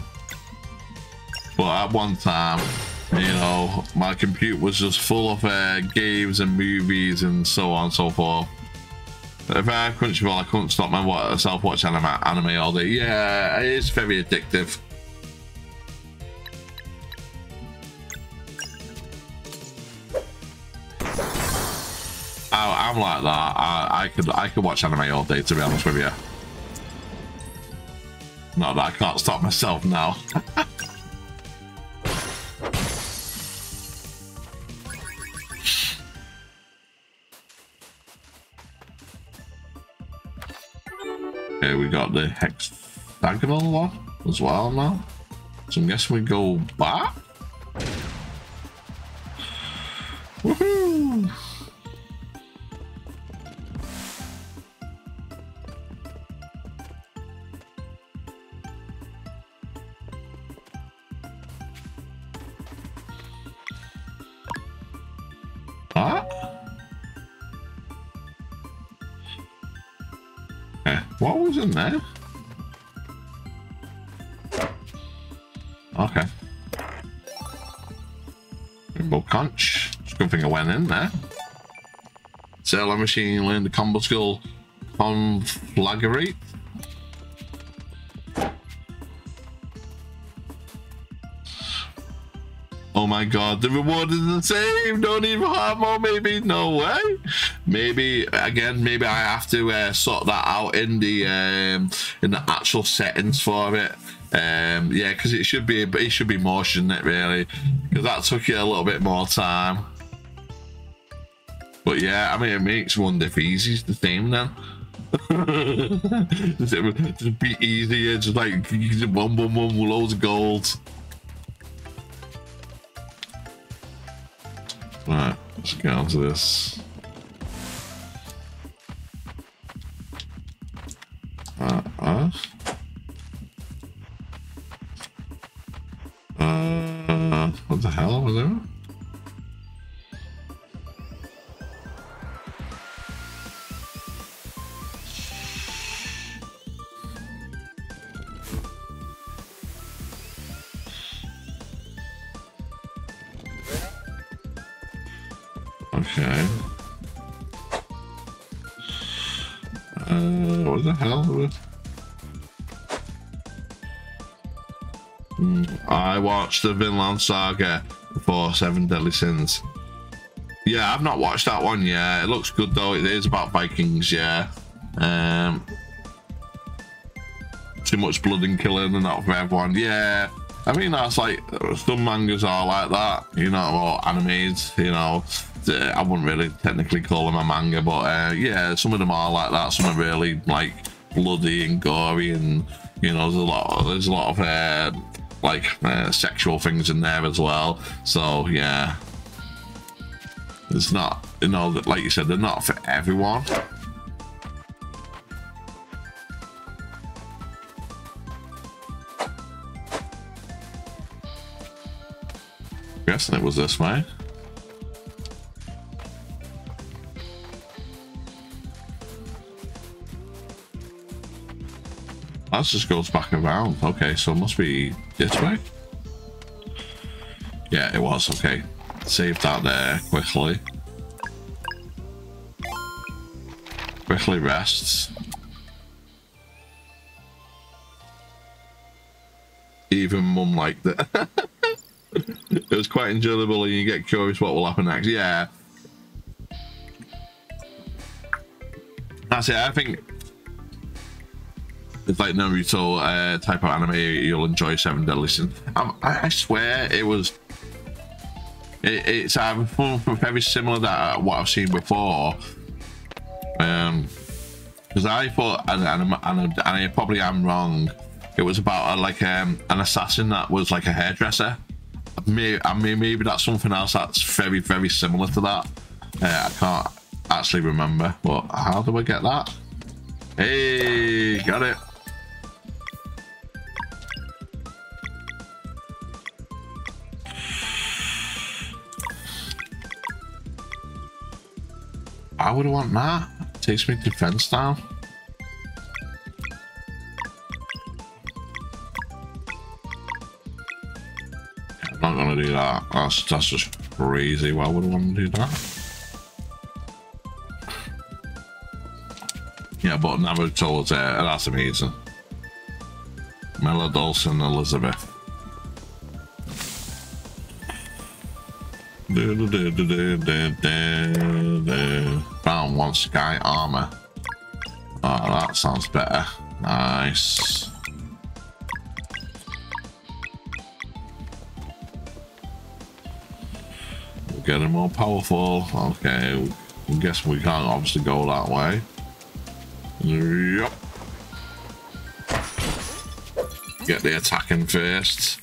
at one time, you know, my computer was just full of games and movies and so on and so forth. If I had Crunchyroll, I couldn't stop myself watching anime all day. Yeah, it is very addictive. I'm like that. I could watch anime all day, to be honest with you. Not that I can't stop myself now. Okay, we got the hexagonal one as well now. So I'm guessing we go back. Woohoo! What was in there? Okay. Rainbow conch. It's a good thing I went in there. Sailor machine learned the combo skill conflagrate. Oh my god, the reward is the same. Don't even have more, maybe. No way. Maybe again, maybe I have to sort that out in the actual settings for it. Yeah, because it should be more, shouldn't it, really? Because that took you a little bit more time. But yeah, I mean, it makes one if easy's the theme then. It'd be easier, just like one, loads of gold. Right, let's get on to this. What the hell was that? Okay. What the hell was? I watched the Vinland Saga before Seven Deadly Sins. Yeah, I've not watched that one yet. It looks good though. It is about Vikings, yeah. Too much blood and killing and that for everyone. Yeah, I mean, that's like some mangas are like that, you know, or animes, you know. I wouldn't really technically call them a manga, but yeah, some of them are like that. Some are really like bloody and gory, and you know, there's a lot of sexual things in there as well. So yeah, it's not, you know, like you said, they're not for everyone. I'm guessing it was this way. That just goes back around. Okay, so it must be this way. Yeah, it was. Okay. Save that there quickly. Quickly rests. Even mum liked it. It was quite enjoyable, and you get curious what will happen next. Yeah. That's it. I think it's like Naruto type of anime. You'll enjoy Seven Deadly Sins. I swear it was. It's very similar to what I've seen before. Because I thought, and I probably am wrong. It was about an assassin that was like a hairdresser. Maybe that's something else that's very, very similar to that. I can't actually remember. But how do I get that? Hey, got it. I would want that. It takes me defense down. I'm not gonna do that. That's just crazy. Why would I want to do that? Yeah, but Naruto's there, that's amazing. Mella, Dulce and Elizabeth. Found one sky armor. Oh, that sounds better. Nice. We're getting more powerful. Okay, I guess we can't obviously go that way. Yup. Get the attack in first.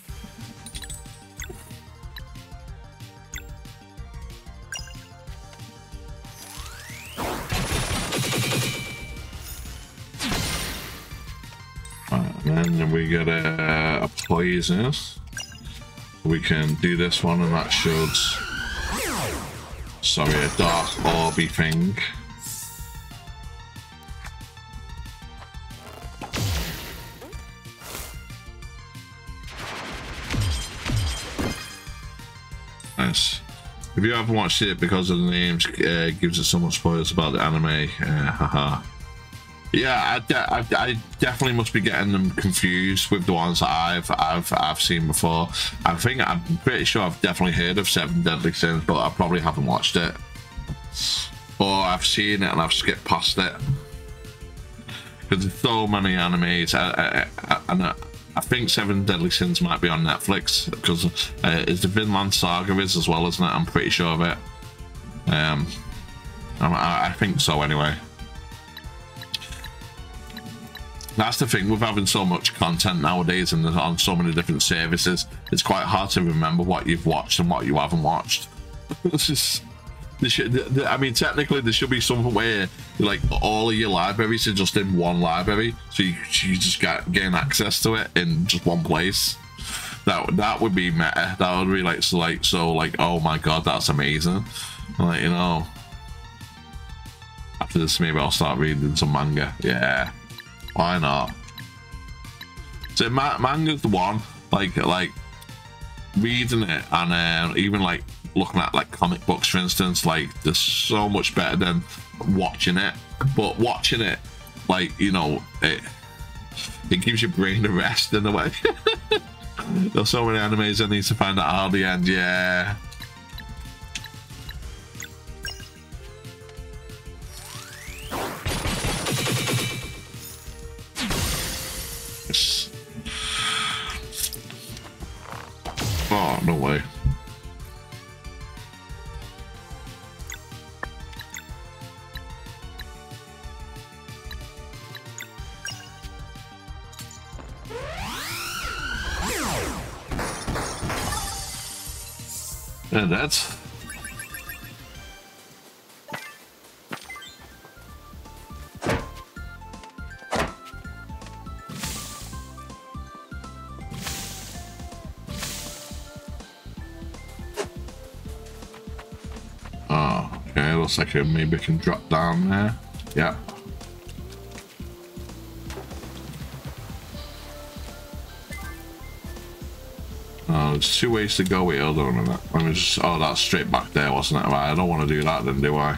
Right, and then we get a poison. We can do this one, and that should. Sorry, a dark orby thing. If you haven't watched it because of the names, gives it so much spoilers about the anime. Haha. Yeah, I definitely must be getting them confused with the ones that I've seen before. I'm pretty sure I've definitely heard of Seven Deadly Sins, but I probably haven't watched it. Or I've seen it and I've skipped past it. Because there's so many animes, I think Seven Deadly Sins might be on Netflix, because it's the Vinland Saga is as well, isn't it? I'm pretty sure of it. I think so anyway. That's the thing with having so much content nowadays and on so many different services, it's quite hard to remember what you've watched and what you haven't watched. It's just, I mean, technically there should be something where like all of your libraries are just in one library, so you just gain access to it in just one place. That would be meta. That would be like oh my god, that's amazing. Like, you know, after this maybe I'll start reading some manga. Yeah, why not? So manga's the one, like reading it, and even like looking at like comic books, for instance, like they're so much better than watching it. But watching it, like, you know, it gives your brain a rest in a way. There's so many animes I need to find out at the end. Yeah. Oh, no way. And that's a second, maybe I can drop down there. Yeah. Oh, there's two ways to go here, don't know that. Let me just, oh, that's straight back there, wasn't it? Right, I don't want to do that then, do I?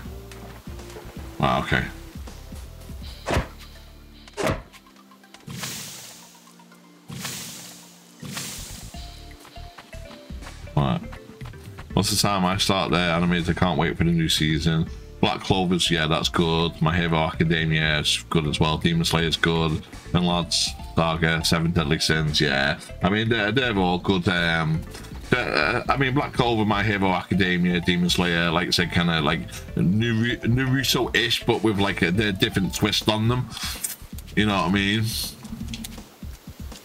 Ah, okay. Most of the time I start there, animated, I can't wait for the new season. Black Clover's, yeah, that's good. My Hero Academia is good as well. Demon Slayer's good. And Lads, Saga, Seven Deadly Sins, yeah. I mean, they're all good. I mean, Black Clover, My Hero Academia, Demon Slayer, like I said, kind of like Naruto-ish, but with like a different twist on them. You know what I mean?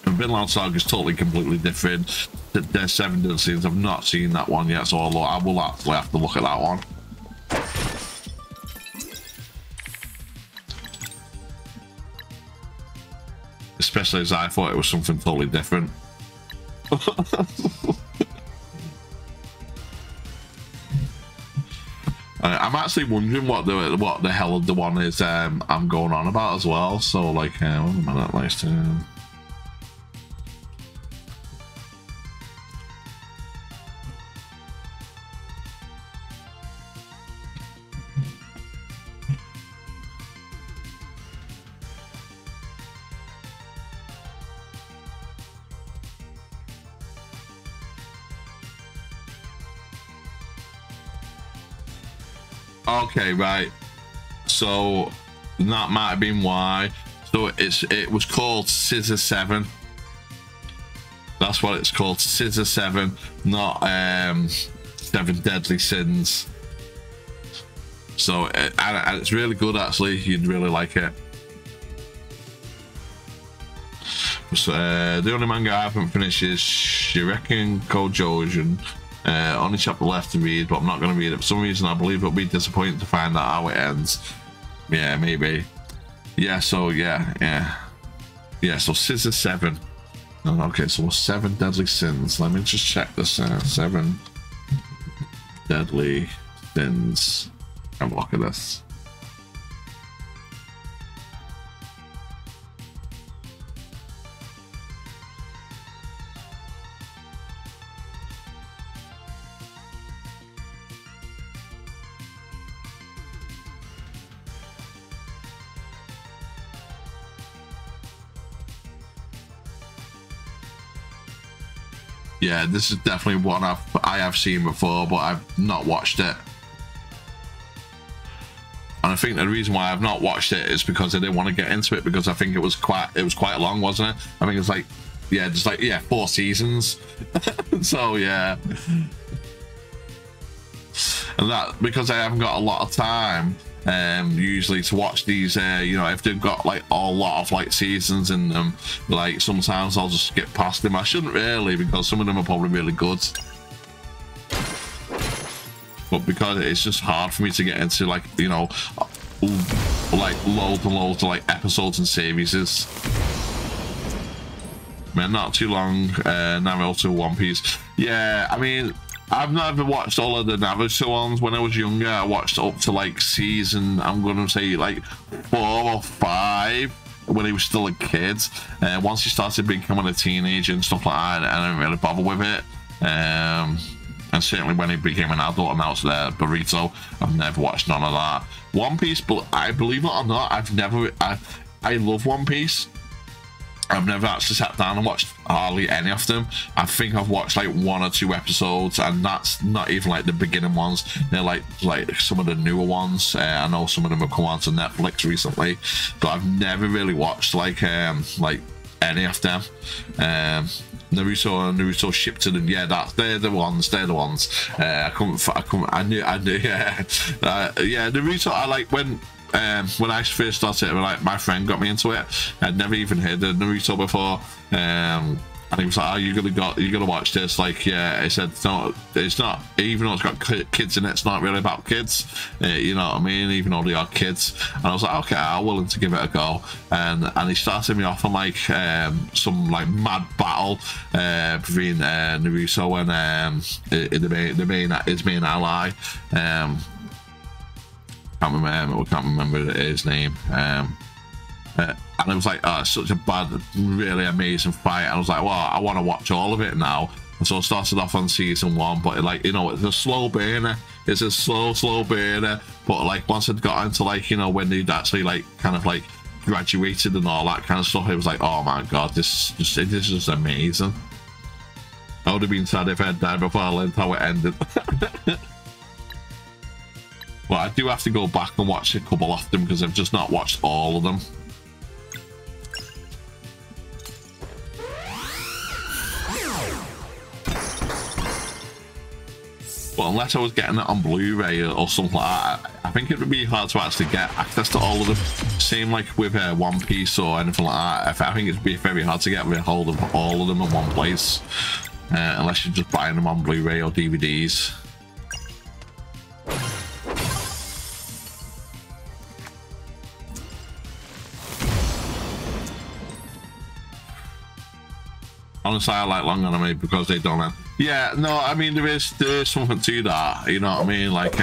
And Vinland Saga is totally, completely different. There's Seven Deadly Sins. I've not seen that one yet, so I will actually have to look at that one. Especially as I thought it was something totally different. I'm actually wondering what the hell of the one is I'm going on about as well. So like, wait a minute, let's do. Okay, right, so that might have been why. So it was called Scissor Seven. That's what it's called, Scissor Seven, not Seven Deadly Sins. So and it's really good, actually. You'd really like it. So, the only manga I haven't finished is Shuriken Kojojin. Only chapter left to read, but I'm not going to read it for some reason. I believe it'll be disappointing to find out how it ends. Yeah, maybe. Yeah, so yeah. So Scissor Seven. Okay, so Seven Deadly Sins. Let me just check this out. Seven Deadly Sins. Have a look at this. Yeah, this is definitely one I have seen before, but I've not watched it. And I think the reason why I've not watched it is because I didn't want to get into it, because I think it was quite long, wasn't it? I think it was like, yeah, just like, yeah, 4 seasons. So yeah. And that, because I haven't got a lot of time usually to watch these, you know, if they've got like a lot of like seasons in them, like sometimes I'll just skip past them. I shouldn't really, because some of them are probably really good, but because it's just hard for me to get into, like, you know, like loads and loads of like episodes and series. Man, not too long. Naruto, One Piece, yeah, I mean, I've never watched all of the Naruto ones. When I was younger, I watched up to like season, I'm going to say like 4 or 5 when he was still a kid. Once he started becoming a teenager and stuff like that, I didn't really bother with it. And certainly when he became an adult and out there, Burrito, I've never watched none of that. One Piece, but I believe it or not, I've never, I love One Piece. I've never actually sat down and watched hardly any of them. I think I've watched like 1 or 2 episodes, and that's not even like the beginning ones. They're like some of the newer ones. I know some of them have come onto Netflix recently, but I've never really watched like any of them. Naruto and Naruto Shippuden, yeah, they're the ones. I knew, yeah, yeah. Naruto, I like when I first started, like my friend got me into it. I'd never even heard of Naruto before, and he was like, "Oh, you gotta watch this." Like, yeah, I said, "No, it's not. Even though it's got kids in it, it's not really about kids. You know what I mean? Even though they are kids." And I was like, "Okay, I'm willing to give it a go." And he started me off on like some like mad battle between Naruto and his main ally. I can't remember his name. And I was like, oh, such a bad, really amazing fight. I was like, well, I want to watch all of it now. And so I started off on season one, but like, you know, it's a slow burner. It's a slow burner. But like, once I'd got into like, you know, when they'd actually like, kind of like graduated and all that kind of stuff, it was like, oh my God, this is just amazing. I would have been sad if I had died before I learned how it ended. But I do have to go back and watch a couple of them because I've just not watched all of them. But unless I was getting it on Blu-ray or something like that, I think it would be hard to actually get access to all of them. Same like with One Piece or anything like that. I think it would be very hard to get a hold of all of them in one place. Unless you're just buying them on Blu-ray or DVDs. Honestly, I like long anime because they don't end. Yeah, no, I mean, there is something to that, you know what I mean? Like,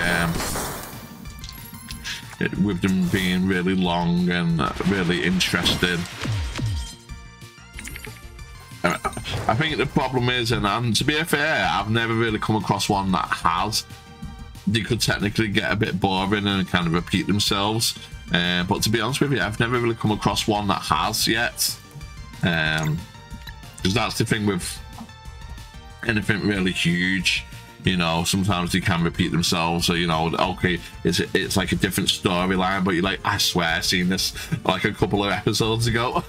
with them being really long and really interesting. I think the problem is, and to be fair, I've never really come across one that has. They could technically get a bit boring and kind of repeat themselves. But to be honest with you, I've never really come across one that has yet. Because that's the thing with anything really huge, you know, sometimes they can repeat themselves. So, you know, okay, it's like a different storyline, but you're like, I swear I've seen this like a couple of episodes ago.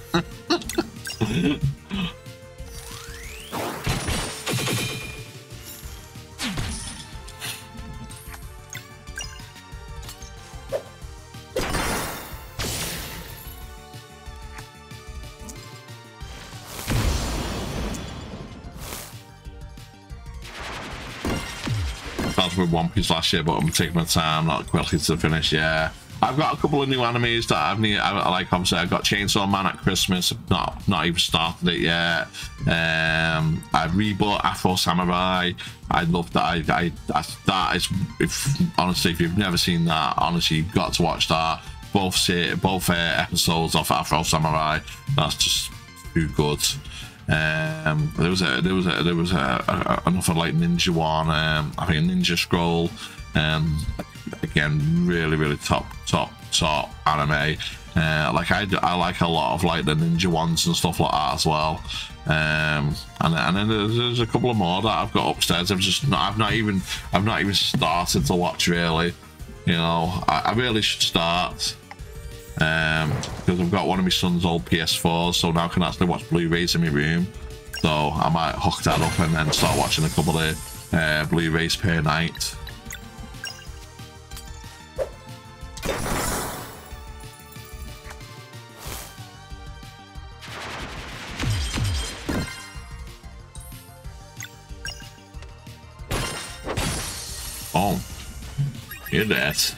With One Piece last year, but I'm taking my time, not quickly to finish. Yeah, I've got a couple of new animes that I like. Obviously, I've got Chainsaw Man at Christmas. Not even started it yet. I rebought Afro Samurai. I love that. That is, if you've never seen that, honestly, you've got to watch that. Both episodes of Afro Samurai. That's just too good. There was another like ninja one, I think a Ninja Scroll, again really top anime. Like I like a lot of like the ninja ones and stuff like that as well. And then there's a couple of more that I've got upstairs. I've not even started to watch really. You know, I really should start. Because I've got one of my son's old PS4s, so now I can actually watch Blu-rays in my room. So I might hook that up and then start watching a couple of Blu-rays per night. Oh, hear that?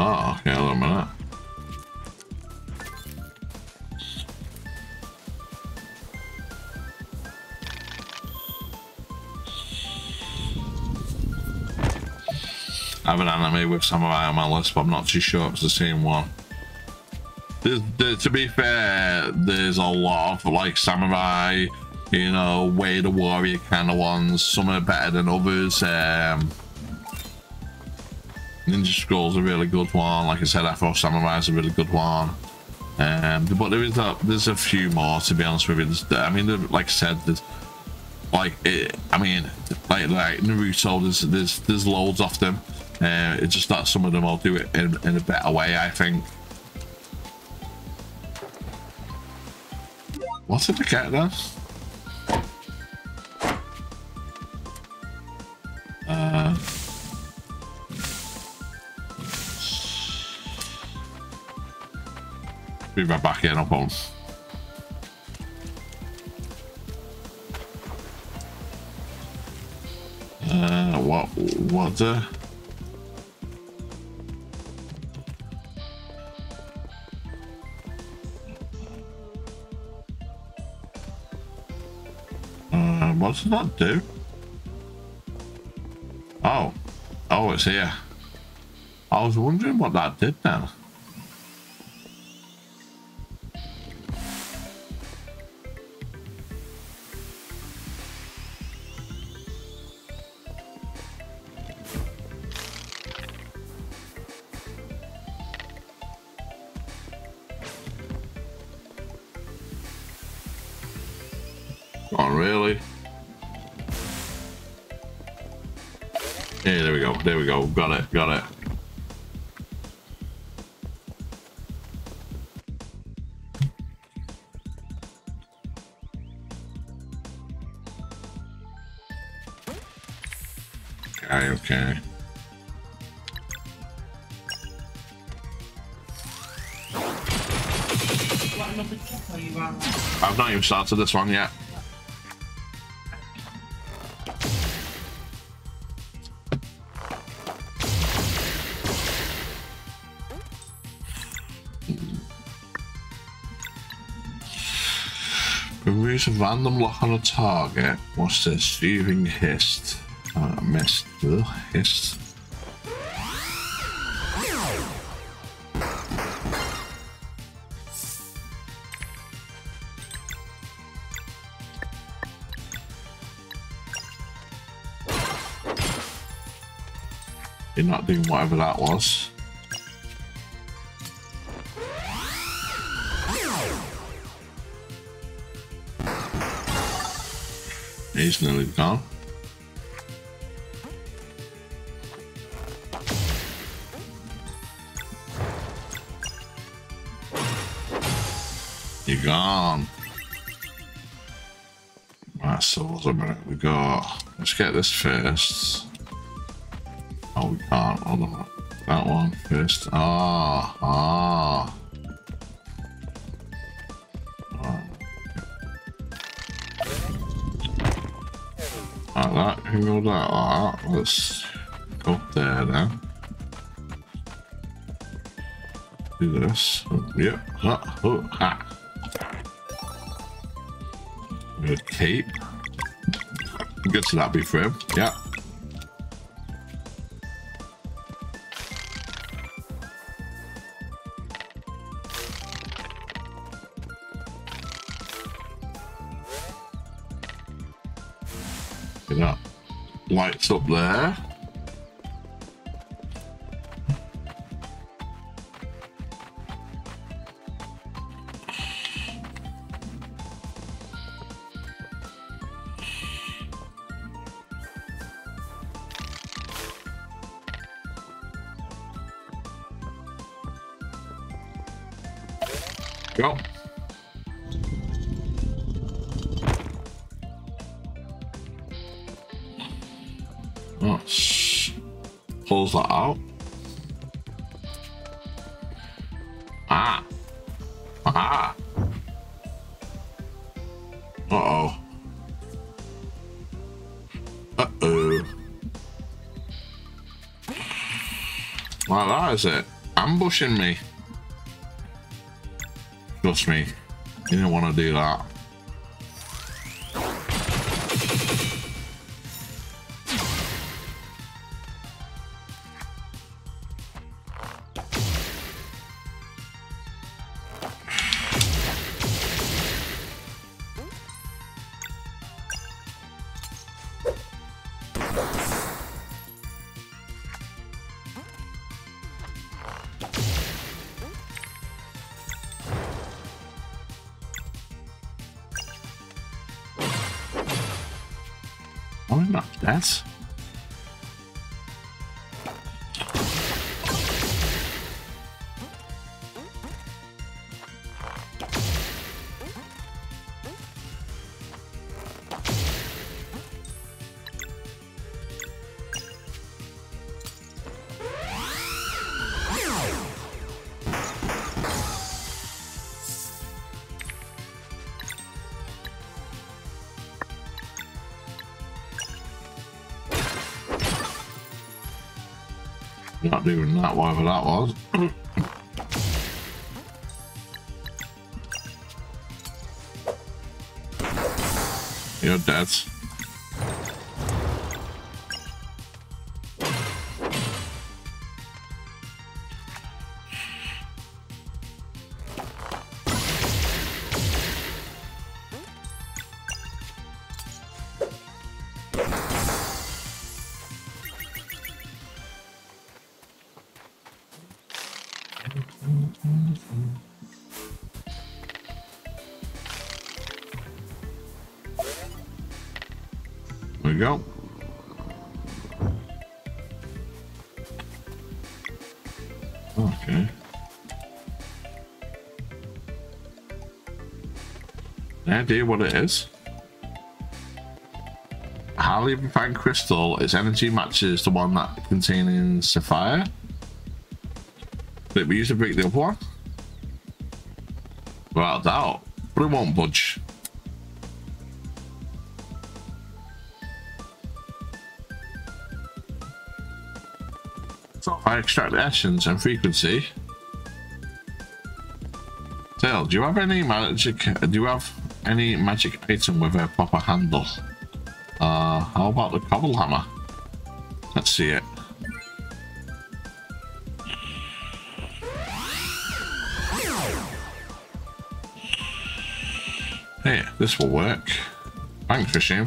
Oh, okay, a little minute. I have an anime with Samurai on my list, but I'm not too sure it's the same one. To be fair, there's a lot of like Samurai, you know, Way the Warrior kind of ones. Some are better than others. Ninja Scroll's a really good one. Like I said, Afro Samurai's a really good one. But there's a few more, to be honest with you. I mean, like I said, like Naruto, there's loads of them. It's just that some of them I'll do it in a better way, I think. What did I get then? Be right back in, I'll pause. What on. What does that do? Oh. Oh, it's here. I was wondering what that did then. Oh, really? Yeah, there we go. There we go. Got it. Got it. Okay. Okay. I've not even started this one yet. A random lock on a target. What's this? Using hissed. I missed. Ugh, hissed. You're not doing whatever that was. He's nearly gone. You're gone. Right, so what's a minute we got? Let's get this first. Oh, we can't. Hold on. That one first. Ah, ah. That, you know, that. Let's go up there then. Do this. Oh, yep. Yeah. Oh, ha. Good tape. Good to that be for him. Yeah. Lights up there. Go. Pulls that out. Ah. Ah. Uh-oh. Uh-oh. Well, that is it. Ambushing me. Trust me. You don't want to do that. Not doing that, whatever that was. You're dead. There we go. Okay. Any idea what it is? Highly refined crystal. Its energy matches the one that contains sapphire. Could it be used to break the other one? Without doubt, but it won't budge. So if I extract the essence and frequency. Tell, do you have any magic? Do you have any magic item with a proper handle? How about the cobble hammer? Let's see it. Hey, this will work. Thanks for sharing.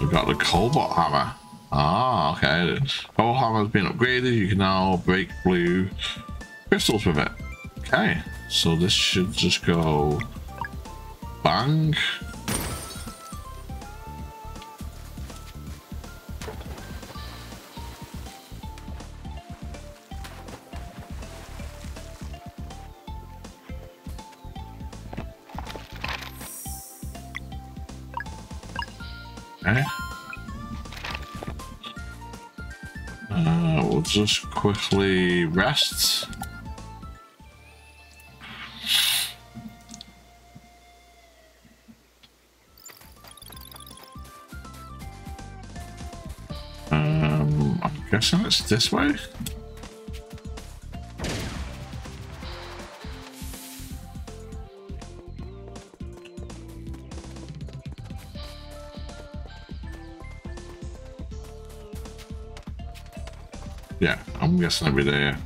We've got the cobalt hammer. Ah, okay. The cobalt hammer has been upgraded. You can now break blue crystals with it. Okay, so this should just go bang. We'll just quickly rest. I'm guessing it's this way. Yeah, I'm guessing over there.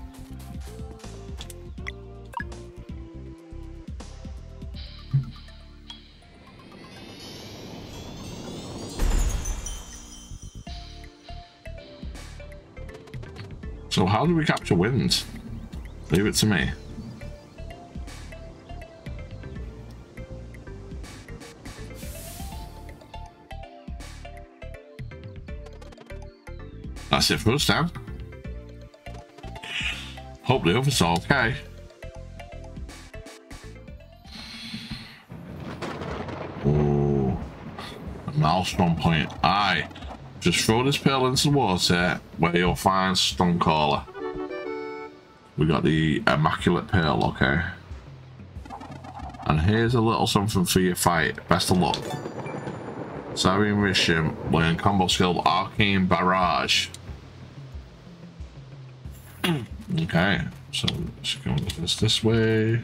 So how do we capture wind? Leave it to me. That's it for us, Dan. Hope the others are okay. Ooh, a milestone point. Aye, just throw this pail into the water where you'll find Stonecrawler. We got the immaculate pail, okay. And here's a little something for your fight. Best of luck. Sorry, Rishim, learn combo skill Arcane Barrage. Okay, so let's go with this way.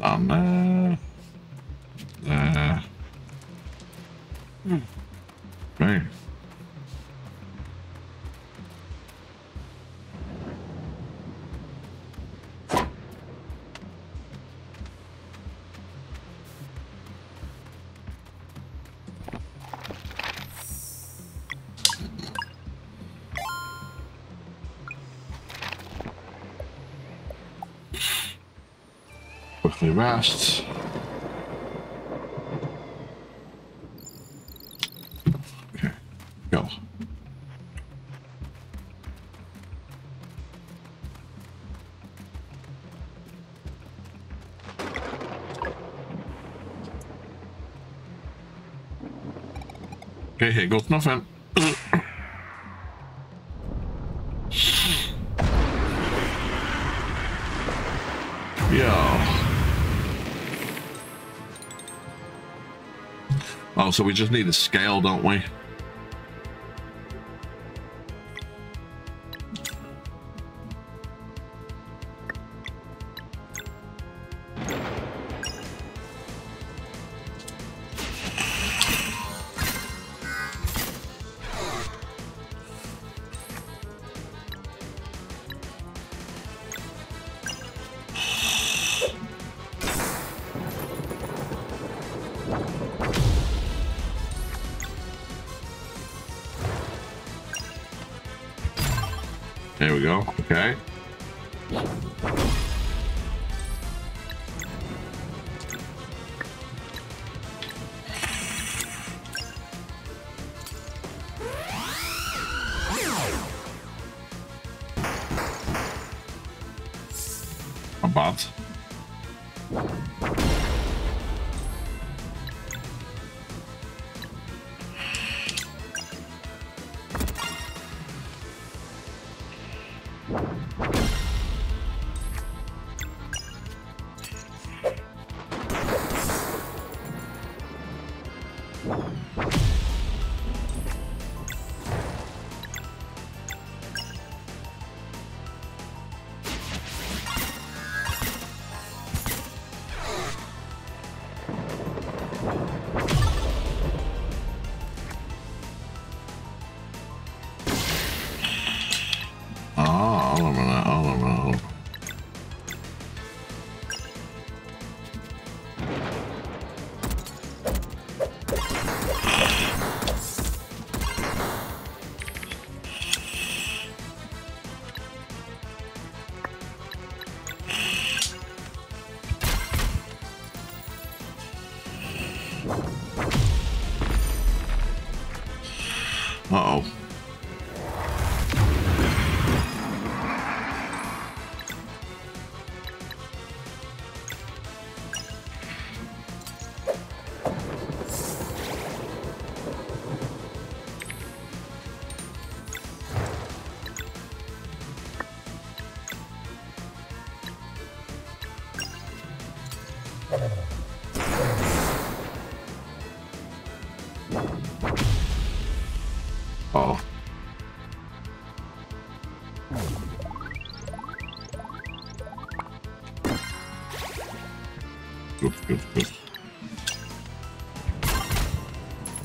Down there. There. Right. Quickly rest. Okay, go. Okay, here goes nothing. Yo. Oh, so we just need a scale, don't we? There we go. Okay. A bot.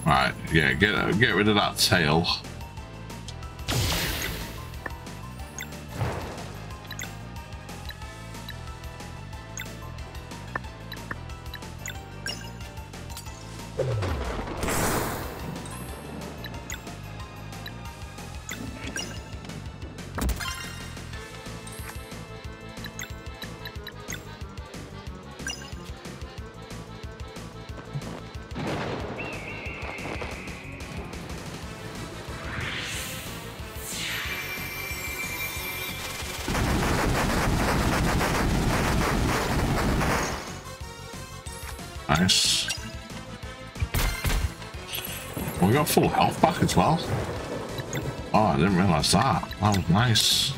Right, yeah, get rid of that tail. Full health back as well. Oh, I didn't realize that. That was nice.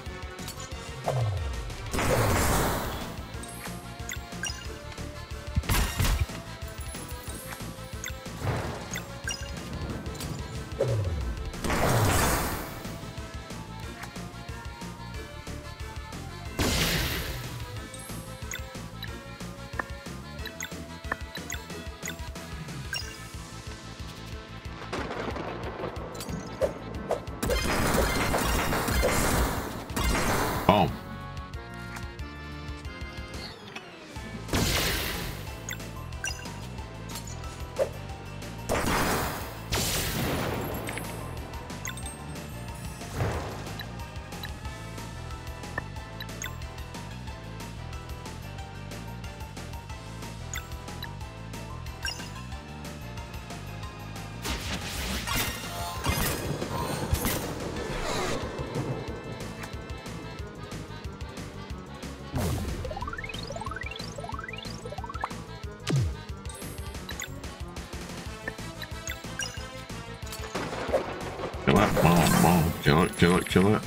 Kill it.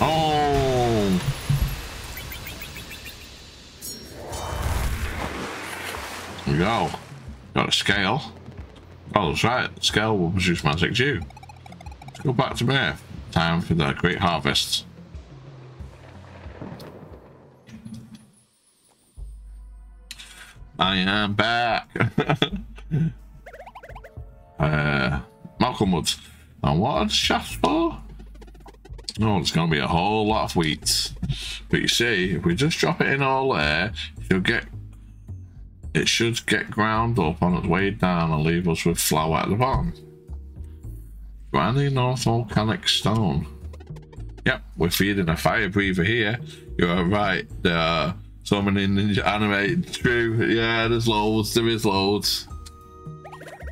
Oh! There we go. Got a scale. Oh, that's right. The scale will produce magic dew. Let's go back to bear. Time for the great harvest. I am back. Malcolm Woods. And what are the shafts for? No, there's going to be a whole lot of wheat. But you see, if we just drop it in all there, it should get ground up on its way down and leave us with flour at the bottom. Grinding north volcanic stone. Yep, we're feeding a fire breather here. You're right, there are so many ninja animated. True, yeah, there's loads, there is loads.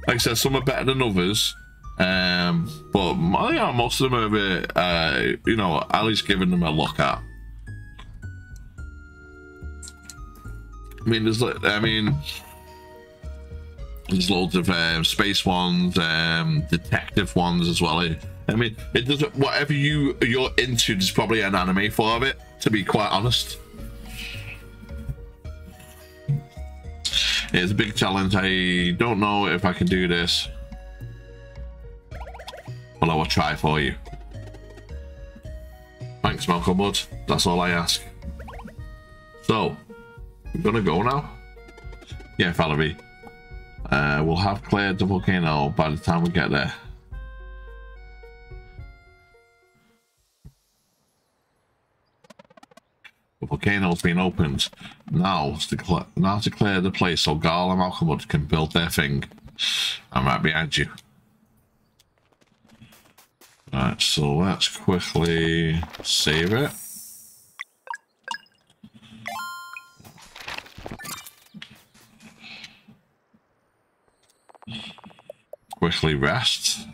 Like I said, some are better than others. But yeah, most of them are a bit, you know, Ali's giving them a look at. I mean, there's loads of space ones, detective ones as well. I mean, it doesn't, whatever you're into, there's probably an anime for it, to be quite honest. It's a big challenge. I don't know if I can do this. Well, I will try for you. Thanks, Malcolm Wood. That's all I ask. So, we're gonna go now. Yeah, Valerie. We'll have cleared the volcano by the time we get there. The volcano's been opened. Now to clear the place so Garl and Malcolm Wood can build their thing. I'm right behind you. Right, so let's quickly save it. Quickly rest.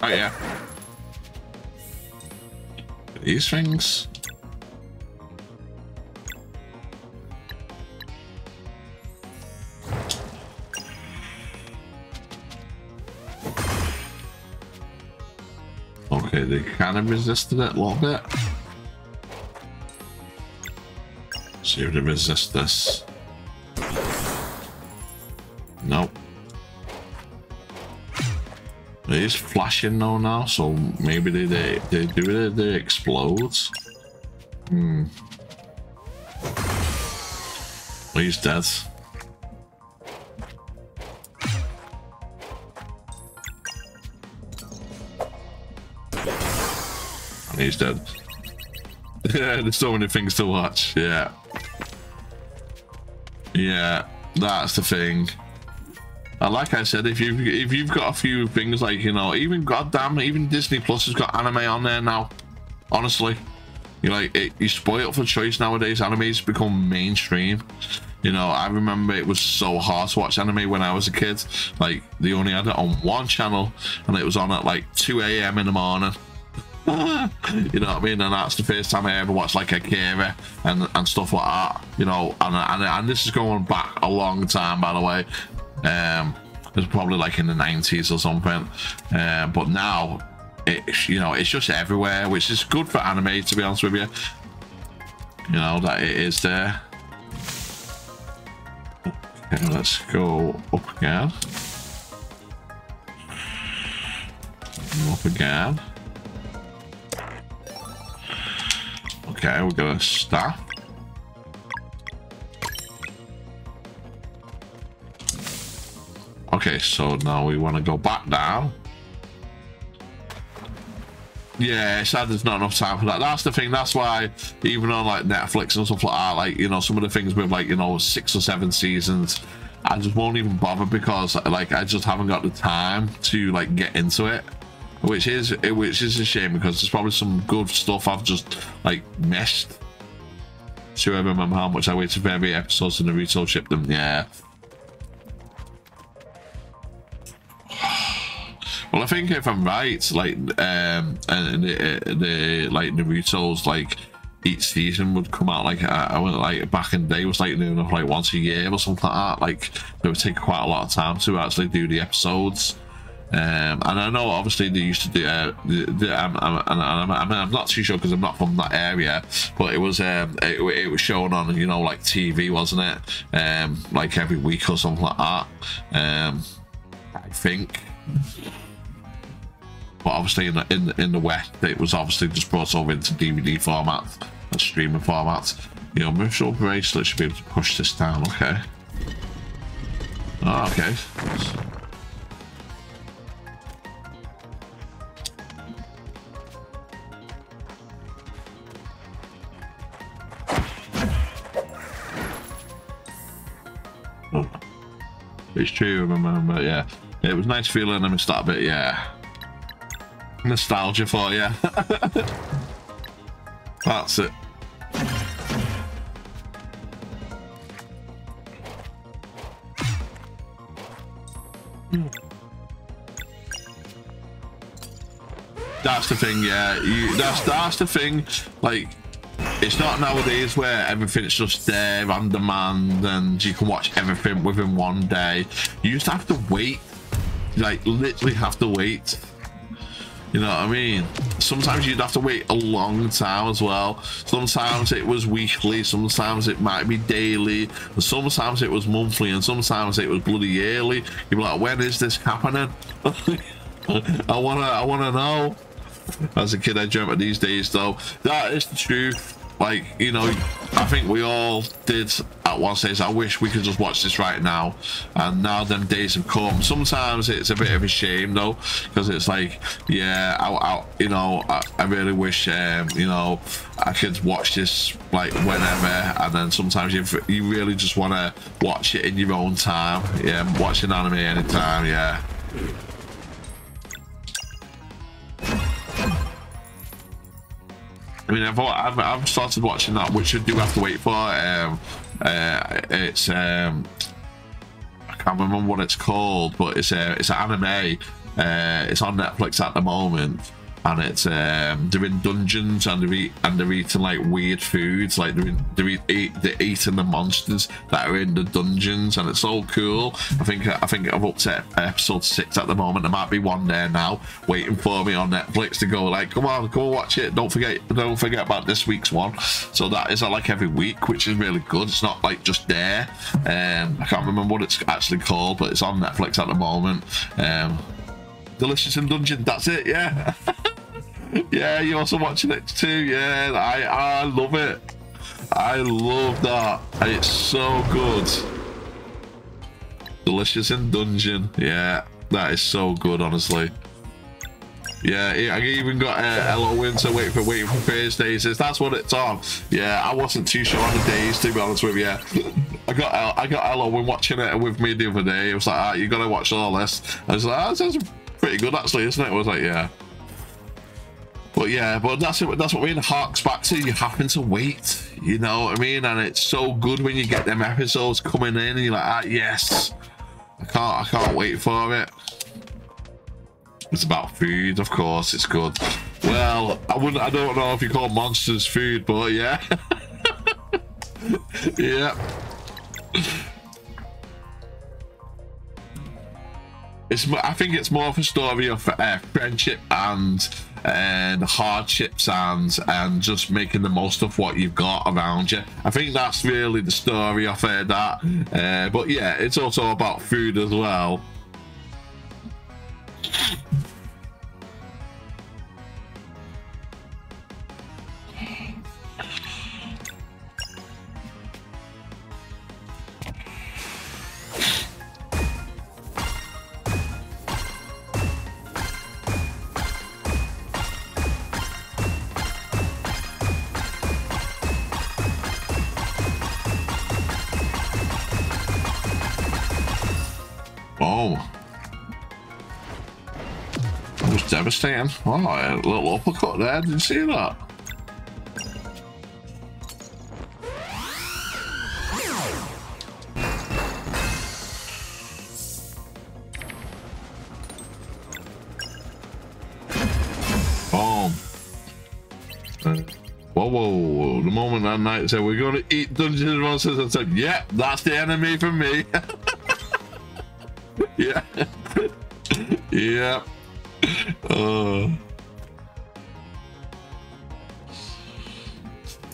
Oh yeah. These things. Okay, they kind of resisted it a little bit. See if they resist this. Nope. It is flashing though now, so maybe they do it, they explode. Hmm. Well, he's dead. And he's dead. Yeah, there's so many things to watch, yeah. Yeah, that's the thing. And like I said, if you've got a few things like, you know, even goddamn, even Disney Plus has got anime on there now. Honestly, you're like, you're spoiled for choice nowadays. Anime's become mainstream. You know, I remember it was so hard to watch anime when I was a kid. Like, they only had it on one channel, and it was on at like 2 AM in the morning. You know what I mean? And that's the first time I ever watched like Akira and stuff like that. You know, and this is going back a long time, by the way. It was probably like in the 90s or something, but now it's, you know, it's just everywhere, which is good for anime, to be honest with you. You know that it is there. Okay, let's go up again. Up again. Okay, we're gonna stop. Okay, so now we want to go back down. Yeah, sad there's not enough time for that. That's the thing. That's why even on like Netflix and stuff like that, like, you know, some of the things with like, you know, 6 or 7 seasons, I just won't even bother because like I just haven't got the time to like get into it, which is a shame because there's probably some good stuff I've just like missed. So I remember how much I waited for every episode and Naruto shipped them. Yeah. Well, I think if I'm right, like, and the like Naruto's like each season would come out like I went like back in the day was like near enough like once a year or something like that. Like, it would take quite a lot of time to actually do the episodes. And I know obviously they used to do I'm not too sure because I'm not from that area, but it was it was shown on, you know, like TV, wasn't it, like every week or something like that, I think. But obviously in the West it was obviously just brought over into DVD format and streaming format. You know, Mutual Bracelet should be able to push this down, okay. Oh, okay. Oh. It's true, remember, yeah. It was nice feeling I missed that bit, yeah. Nostalgia for you. That's it. That's the thing, yeah. That's the thing. Like, it's not nowadays where everything's just there on demand and you can watch everything within one day. You just have to wait. Like, literally have to wait. You know what I mean? Sometimes you'd have to wait a long time as well. Sometimes it was weekly, sometimes it might be daily, and sometimes it was monthly, and sometimes it was bloody yearly. You'd be like, when is this happening? I wanna know. As a kid, I dreamt of these days though. That is the truth. Like, you know, I think we all did at one stage. I wish we could just watch this right now, and now them days have come. Sometimes it's a bit of a shame though, because it's like, yeah, I really wish, you know, I could watch this like whenever, and then sometimes you really just want to watch it in your own time. Yeah, watch an anime anytime, yeah. I mean, I've started watching that, which I do have to wait for. It's I can't remember what it's called, but it's an anime. It's on Netflix at the moment, and it's they're in dungeons and they're eating like weird foods, like they're eating the monsters that are in the dungeons, and it's so cool. I think I'm up to episode 6 at the moment. There might be one there now waiting for me on Netflix to go like, come on, go watch it. Don't forget about this week's one. So that is like every week, which is really good. It's not like just there. I can't remember what it's actually called, but it's on Netflix at the moment. Delicious in Dungeon, that's it, yeah. Yeah, you're also watching it too, yeah. I love it. I love that. It's so good. Delicious in Dungeon, yeah. That is so good, honestly. Yeah, I even got Hello Winter waiting for Thursdays. That's what it's on. Yeah, I wasn't too sure on the days, to be honest with you. I got Hello when watching it with me the other day. It was like, ah, you gotta watch all this. I was like, ah, this is pretty good actually, isn't it? I was like, yeah. But yeah, but that's it. That's what we harks back to. You happen to wait, you know what I mean? And it's so good when you get them episodes coming in, and you're like, ah, yes, I can't wait for it. It's about food, of course. It's good. Well, I don't know if you call monsters food, but yeah, yeah. I think it's more of a story of friendship and hardships and just making the most of what you've got around you. I think that's really the story of that. But yeah, it's also about food as well. Devastating. Oh, a little uppercut there. Did you see that? Boom. Whoa, whoa, whoa. The moment that night said, we're going to eat Dungeons and Monsters, I said, yep, that's the enemy for me. Yeah. Yep.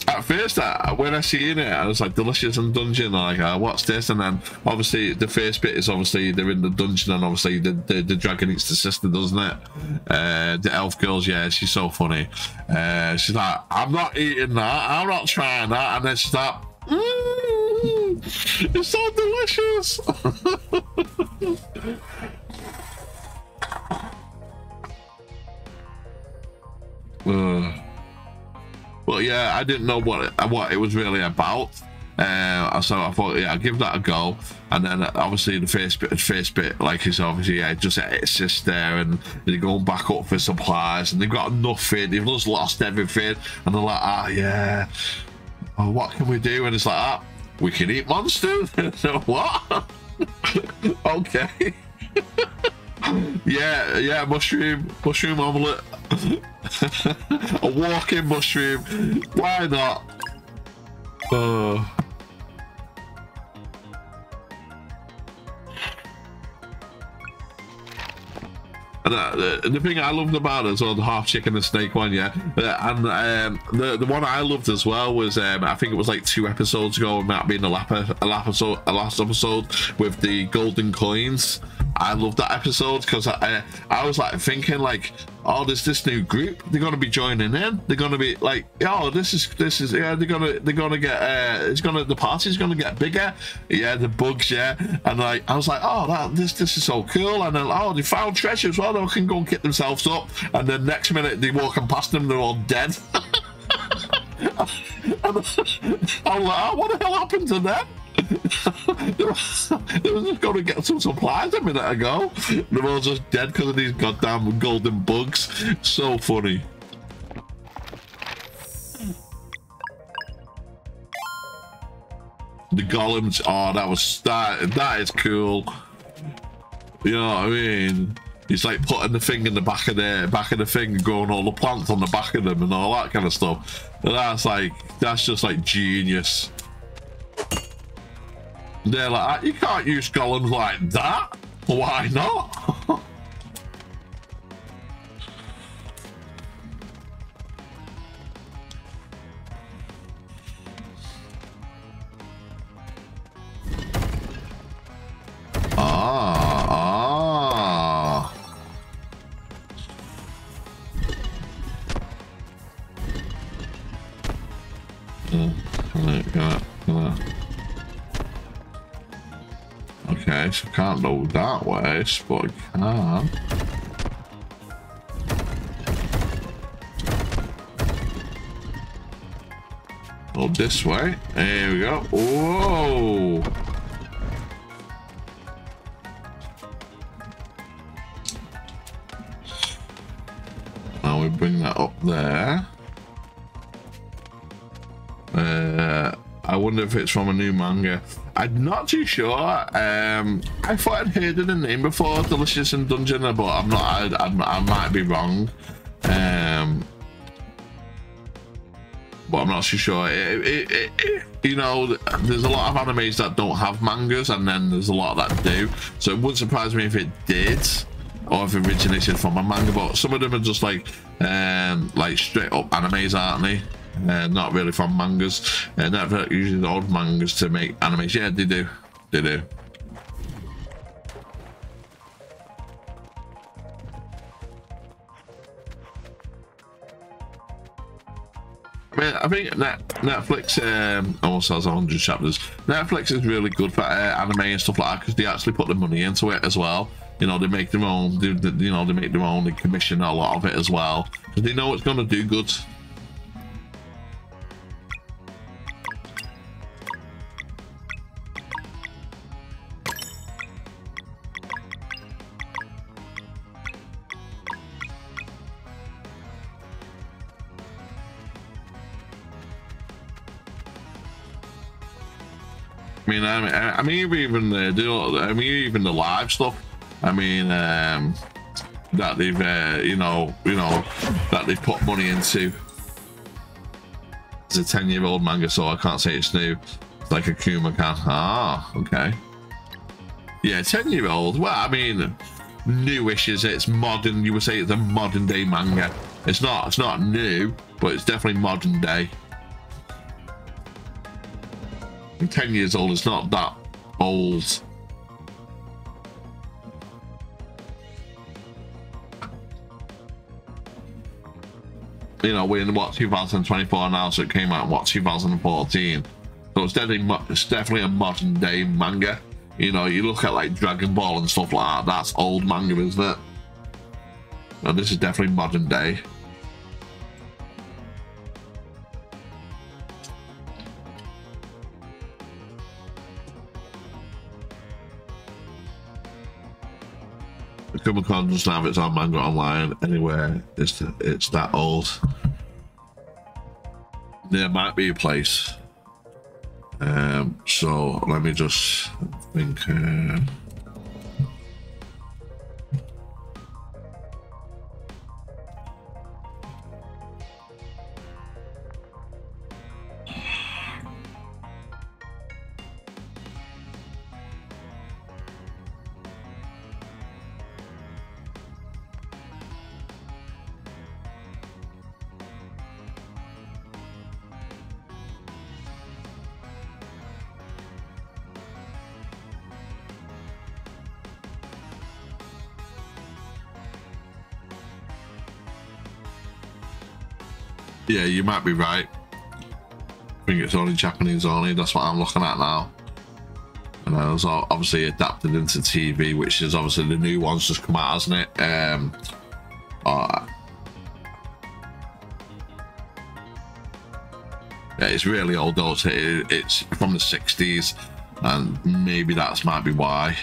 At first, when I seen it, I was like, Delicious in Dungeon, like, what's this? And then, obviously, the first bit is obviously they're in the dungeon, and obviously the dragon eats the sister, doesn't it? The elf girl's, yeah, she's so funny. She's like, I'm not eating that, I'm not trying that, and then she's like, it's so delicious! Well, yeah, I didn't know what it was really about, so I thought, yeah, I'll give that a go. And then obviously the first bit, like, it's obviously, yeah, just it's just there, and they're going back up for supplies, and they've got nothing, they've just lost everything, and they're like, ah, yeah, oh, what can we do? And it's like, ah, we can eat monsters. What? Okay. Yeah, mushroom omelette. A walking mushroom. Why not? And the thing I loved about it as well, the half chicken and snake one, yeah. And the one I loved as well was, I think it was like 2 episodes ago, it might be in the last episode with the golden coins. I loved that episode because I was like thinking, like, oh, there's this new group, they're gonna be joining in, they're gonna be like, oh, this is, yeah, they're gonna get, the party's gonna get bigger, yeah, the bugs, yeah, and like I was like, oh, this is so cool, and then, oh, they found treasure as well, they can go and get themselves up, and then next minute they walking past them, they're all dead. I'm like, oh, what the hell happened to them? They were just going to get some supplies a minute ago. They were all just dead because of these goddamn golden bugs. So funny. The golems. Oh, that is cool. You know what I mean? It's like putting the thing in the back of the thing, growing all the plants on the back of them and all that kind of stuff. And that's just like genius. They're like, you can't use golems like that. Why not? Okay, so can't go that way, but I can. Go this way. There we go. Whoa! Now we bring that up there. I wonder if it's from a new manga. I'm not too sure. I thought I'd heard of the name before, Delicious in Dungeon, but I'm not. I might be wrong. But I'm not too sure. You know, there's a lot of animes that don't have mangas, and then there's a lot that do. So it wouldn't surprise me if it did, or if it originated from a manga. But some of them are just like straight up animes, aren't they? Not really from mangas, and they're using the old mangas to make animes. Yeah, they do. I mean, I think Netflix almost has 100 chapters. Netflix is really good for anime and stuff like that because they actually put the money into it as well. You know, they make their own. You know, they make their own and commission a lot of it as well because they know it's going to do good. I mean even the live stuff. I mean that they've you know that they've put money into. It's a 10-year-old manga, so I can't say it's new. It's like Akuma can. Ah, okay. Yeah, 10-year-old. Well, I mean, newish, is it? It's modern. You would say it's a modern day manga. It's not. It's not new, but it's definitely modern day. 10 years old. It's not that old. You know, we're in what, 2024 now, so it came out in what, 2014. So it's definitely a modern day manga. You know, you look at like Dragon Ball and stuff like that, that's old manga, isn't it? And this is definitely modern day. Comic-Con doesn't have its own manga online anywhere. It's that old. There might be a place. So let me just think. Yeah, you might be right. I think it's only Japanese only. That's what I'm looking at now. And it was obviously adapted into TV, which is obviously the new one's just come out, hasn't it? Yeah, it's really old though. It's from the 60s, and maybe that might be why.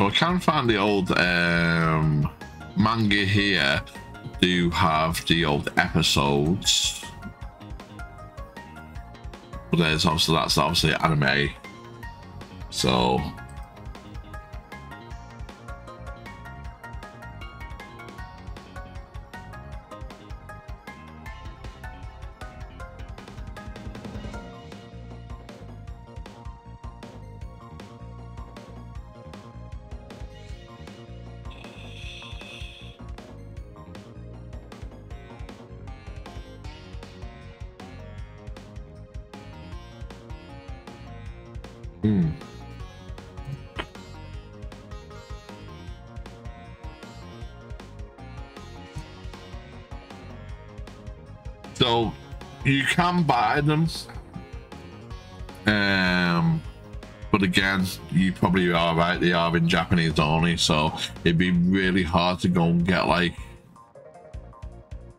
I can find the old manga here. Do have the old episodes, but there's obviously, that's obviously anime. So you can buy them, but again, you probably are right, they are in Japanese only, so it'd be really hard to go and get like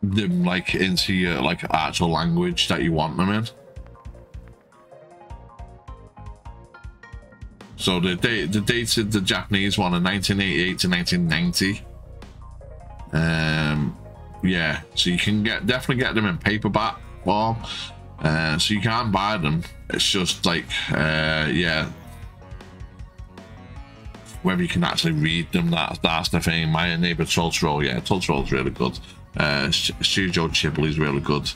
them like into your like actual language that you want them in. So they dated the Japanese one in 1988 to 1990. Yeah, so you can definitely get them in paperback form, so you can buy them. It's just like yeah, whether you can actually read them, that's the thing. My Neighbor Totoro, yeah, Totoro's really good. Studio Ghibli's really good.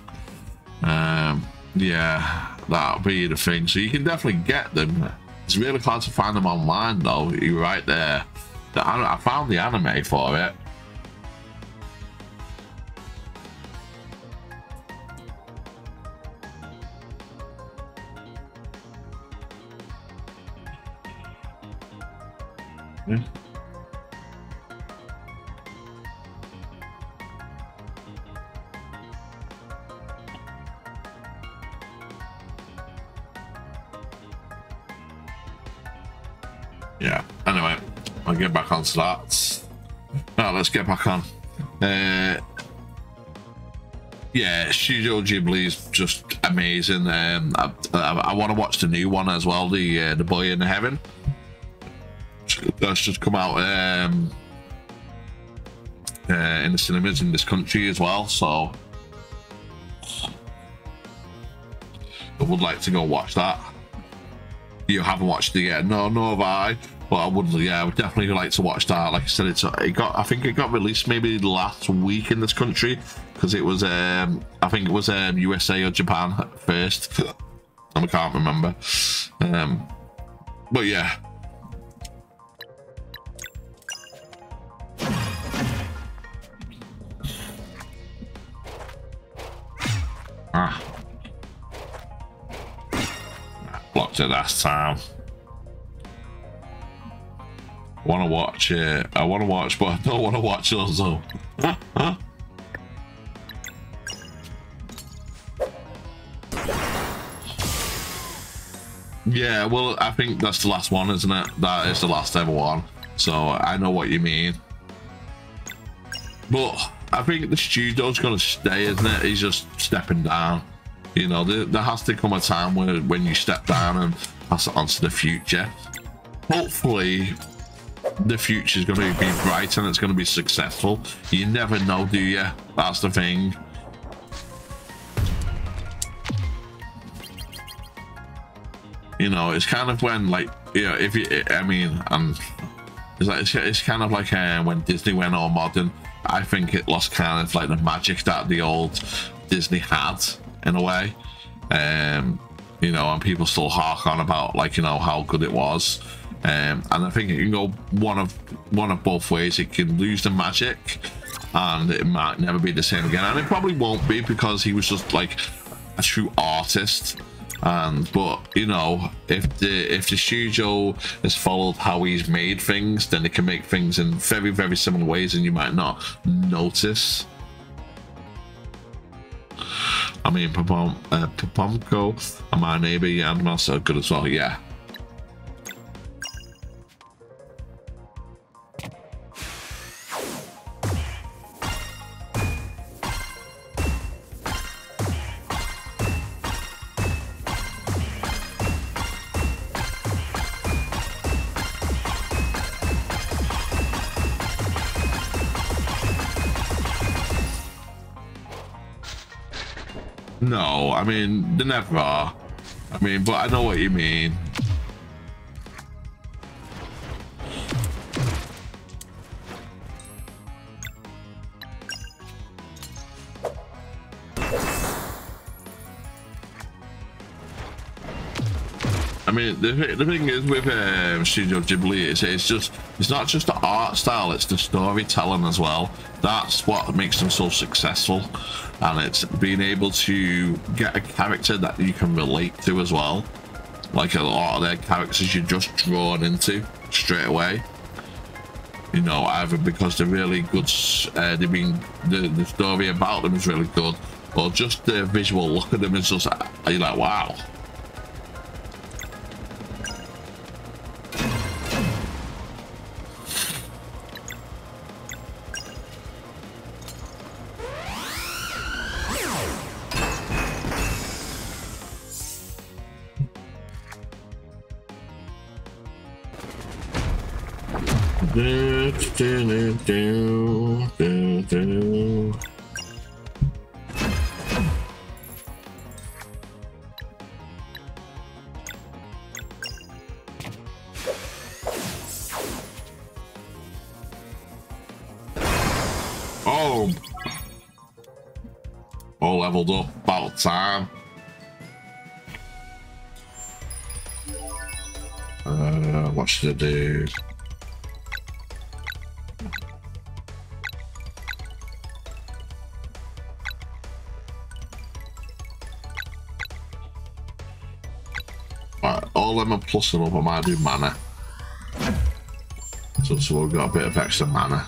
Yeah, that'll be the thing. So you can definitely get them. It's really hard to find them online though. You're right there. I found the anime for it. Yeah. Yeah, anyway, I'll get back on to that. Now let's get back on. Yeah, Studio Ghibli is just amazing. I want to watch the new one as well, the Boy in Heaven. That's just come out in the cinemas in this country as well, so I would like to go watch that. You haven't watched it yet? No, nor have I, but I would, yeah, I would definitely like to watch that. Like I said, I think it got released maybe last week in this country, because it was I think it was USA or Japan at first. I can't remember, but yeah. Ah. Blocked it last time. Want to watch it? I want to watch, but I don't want to watch it also. Yeah, well, I think that's the last one, isn't it? That is the last ever one. So I know what you mean. But I think the studio's gonna stay, isn't it? He's just stepping down. You know, there has to come a time where when you step down and pass it on to the future. Hopefully, the future's gonna be bright and it's gonna be successful. You never know, do you? That's the thing. You know, it's kind of when, like, you know, if you, I mean, it's kind of like when Disney went all modern. I think it lost kind of like the magic that the old Disney had in a way, you know, and people still hark on about, like, you know, how good it was, and I think it can go one of both ways. It can lose the magic and it might never be the same again, and it probably won't be, because he was just like a true artist. And but, you know, if the studio has followed how he's made things, then it can make things in very, very similar ways, and you might not notice. I mean, Popomko and My Neighbor, yeah, I'm not so good as well, yeah. No, I mean, they never are. I mean, but I know what you mean. I mean, the thing is with Studio Ghibli, it's not just the art style, it's the storytelling as well. That's what makes them so successful, and it's being able to get a character that you can relate to as well. Like, a lot of their characters you're just drawn into straight away. You know, either because they're really good, the story about them is really good, or just the visual look at them is just, you're like, wow. Boom! All leveled up, about time. What should I do? Right, all them and plus them up, I might do mana. So we've got a bit of extra mana.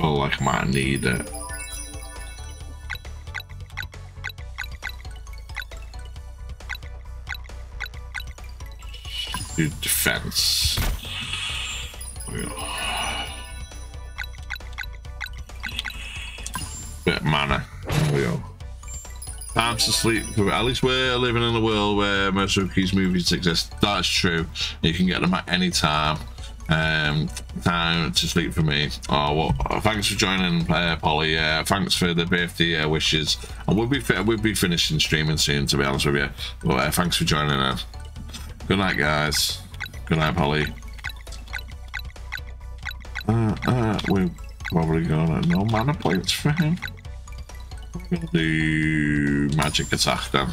Oh, like I might need it. Do defense. Bit of mana. There we go. Time to sleep. At least we're living in a world where most of these movies exist. That's true. You can get them at any time. Time to sleep for me. Oh, well, thanks for joining, Polly. Thanks for the birthday wishes. And we'll be finishing streaming soon, to be honest with you. But thanks for joining us. Good night, guys. Good night, Polly. We're probably gonna no mana plates for him. We're gonna do magic attack then.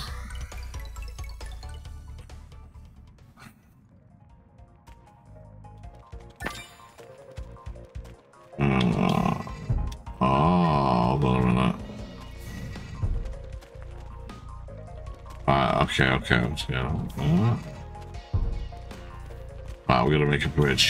Okay, I'm just gonna do that. Right, we're gonna make a bridge.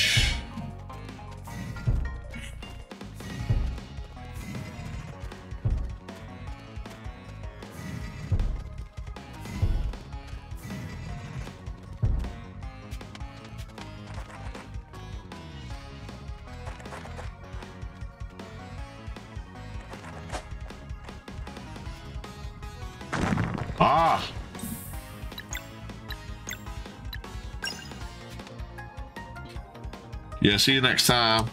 Yeah, see you next time.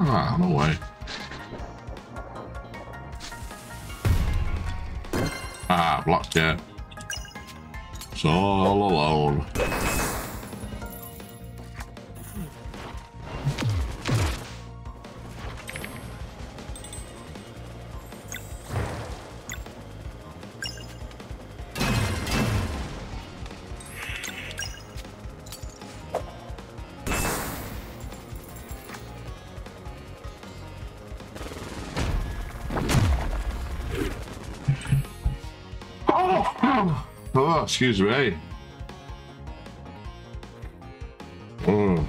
Ah, no way. Ah, blocked it. It's all alone. Excuse me. Oh.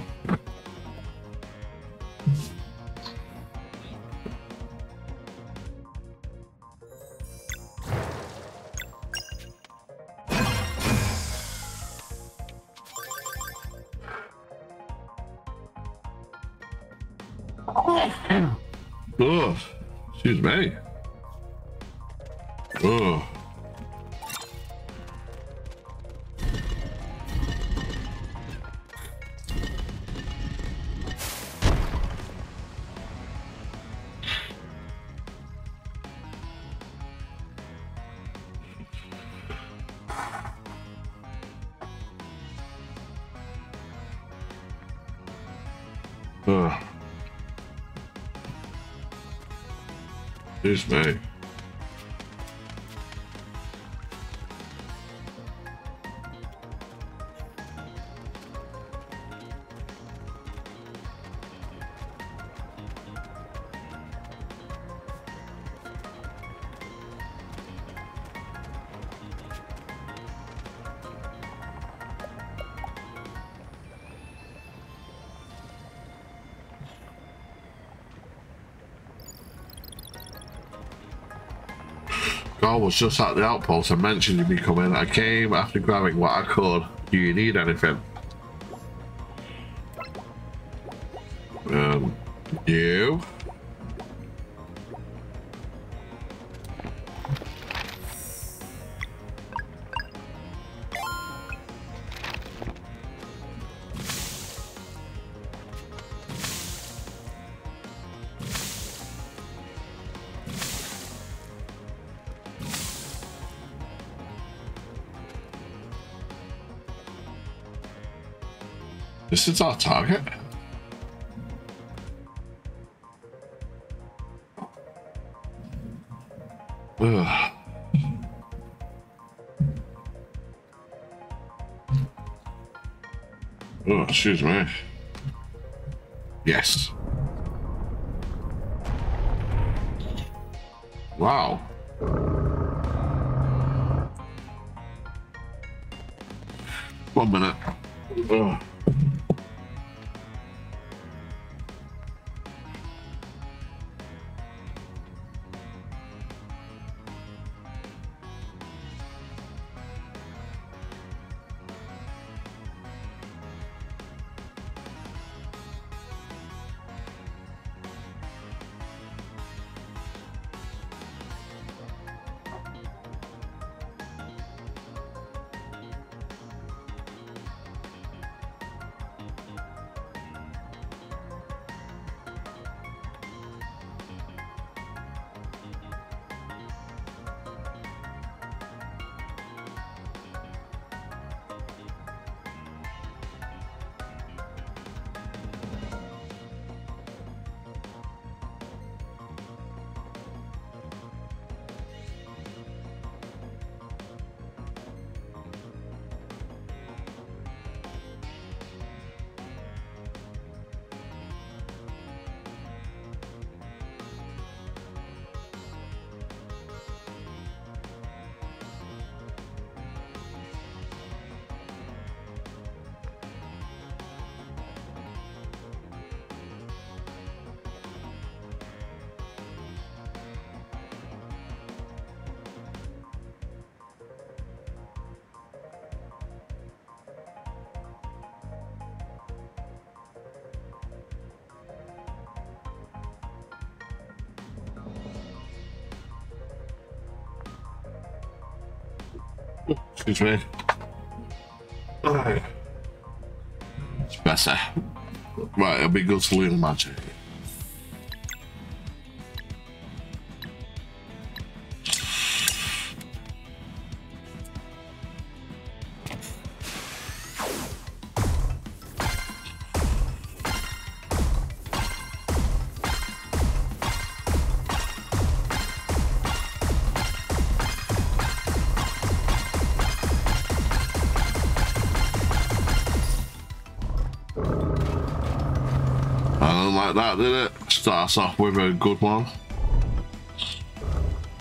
Oh. Excuse me. Oh. Excuse me. I was just at the outpost and mentioned you'd be coming. I came after grabbing what I could. Do you need anything? You? This is our target. Ugh. Oh, excuse me. Yes. Wow. One minute. Ugh. Excuse me. Right. It's better. Right, it'll be good to learn magic. That did it. Starts off with a good one.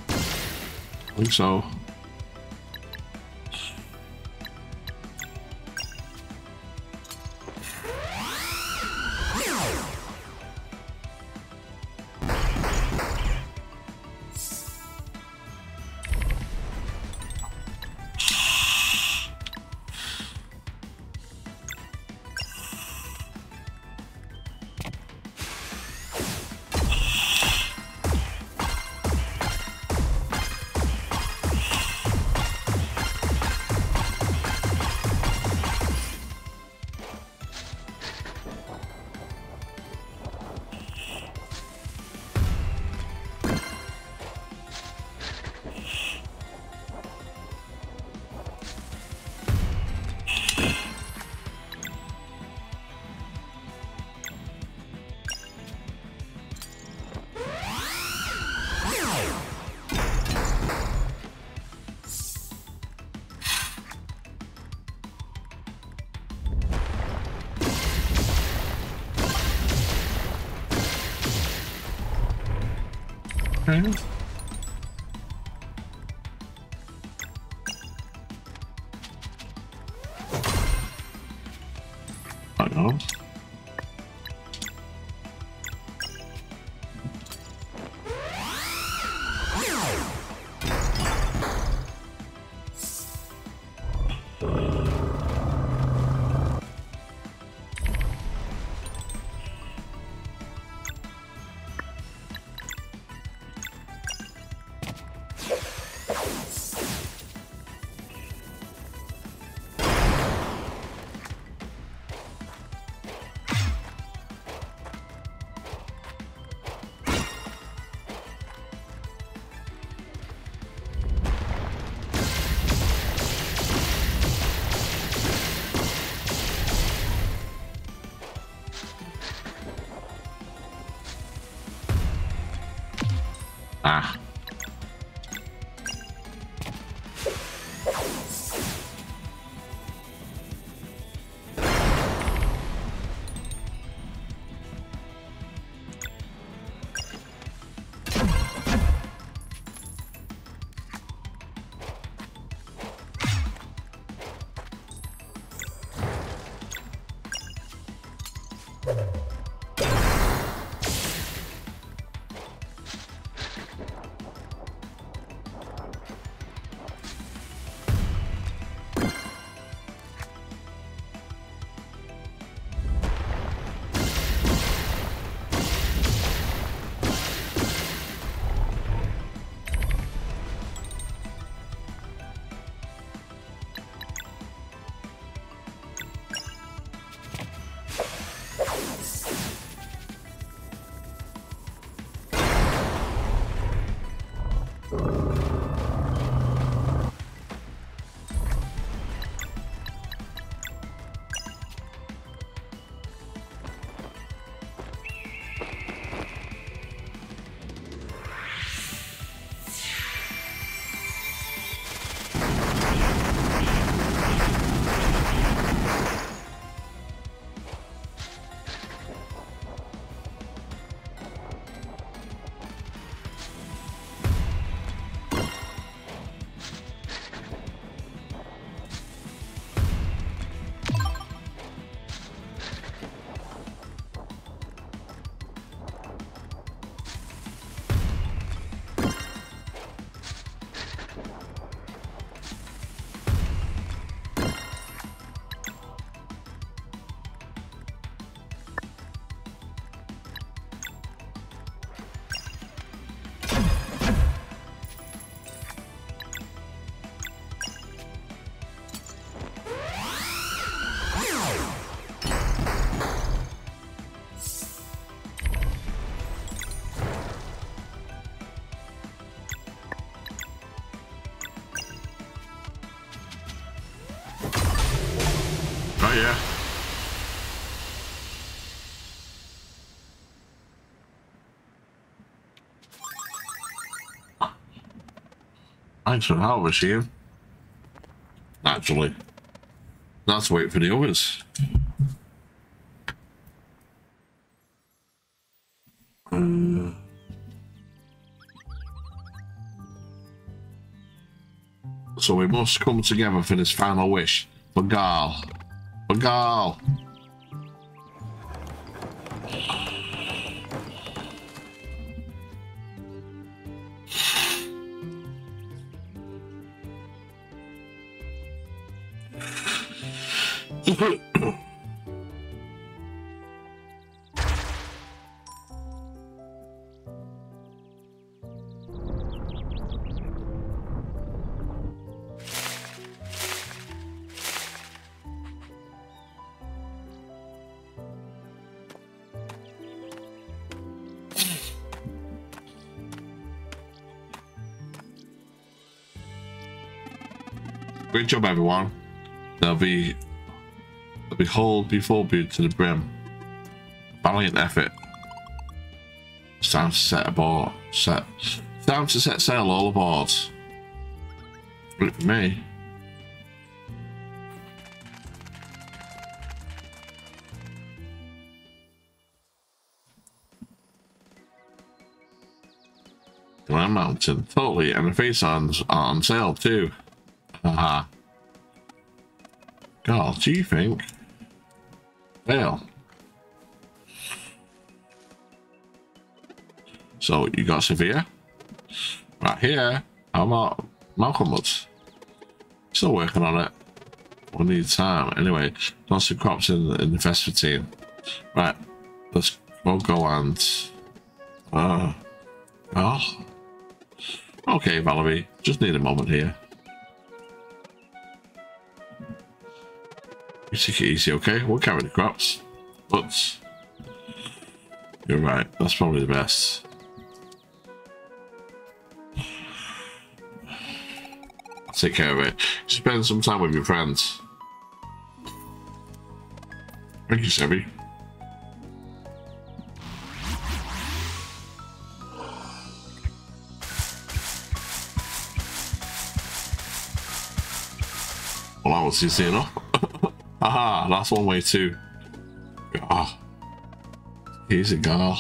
I think so. Ah. Thanks for that, was here. Naturally. That's wait for the others. So we must come together for this final wish. Bagal. Bagal. Great job, everyone. They'll be hauled before booed to the brim. Valiant effort. It's time to set aboard. Time to set sail all aboard. Look for me. Glen Mountain, totally, and the face are on sale too. Haha. God, do you think? Well. So you got Sevilla? Right here. How about Malcolm Woods? Still working on it. We'll need time. Anyway, lots of crops in the festive team. Right. Let's we'll go and oh. Okay, Valerie. Just need a moment here. Take it easy, okay? We'll carry the crops. But you're right, that's probably the best. I'll take care of it. Spend some time with your friends. Thank you, Sebby. Well, that was easy enough. Aha, that's one way too. Ah, easy, girl.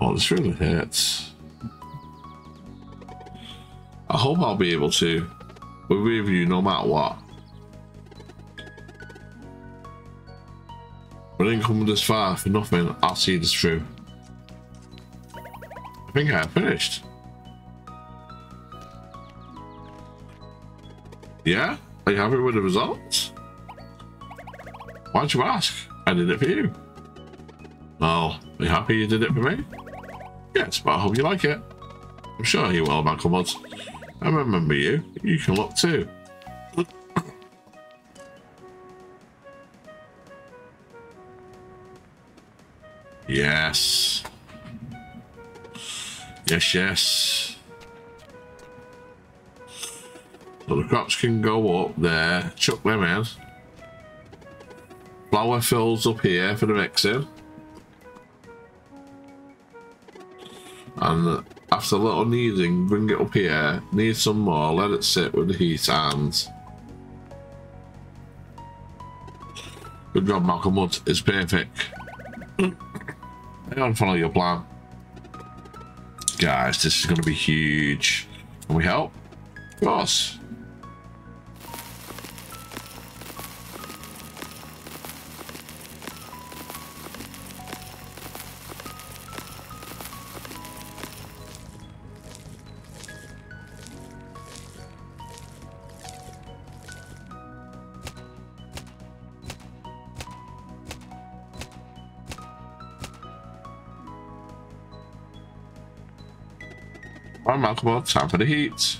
Oh, this really hurts. I hope I'll be able to. We'll be with you no matter what. We didn't come this far for nothing. I'll see this through. I think I finished. Yeah? Are you happy with the results? Why'd you ask? I did it for you. Well, are you happy you did it for me? Yes, but I hope you like it. I'm sure you will, Michael Mudd. I remember you. You can look too. Yes. Yes, yes. So the crops can go up there. Chuck them in. Flour fills up here for the mixing. And after a little kneading, bring it up here, knead some more, let it sit with the heat and... Good job, Malcolm Wood. It's perfect. And follow your plan. Guys, this is going to be huge. Can we help? Of course. Come on, time for the heat.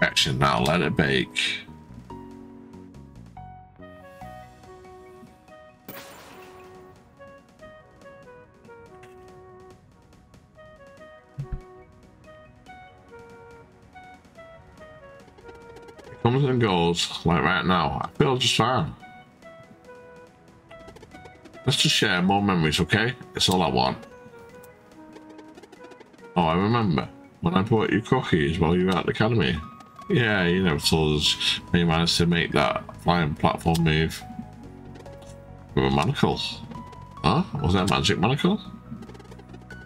Actually, now let it bake. It comes and goes, like right now. I feel just fine. Let's just share more memories, okay? It's all I want. Oh, I remember when I bought you cookies while you were at the academy. Yeah, you never told us how you managed to make that flying platform move with a monocle. Huh? Was that a magic monocle?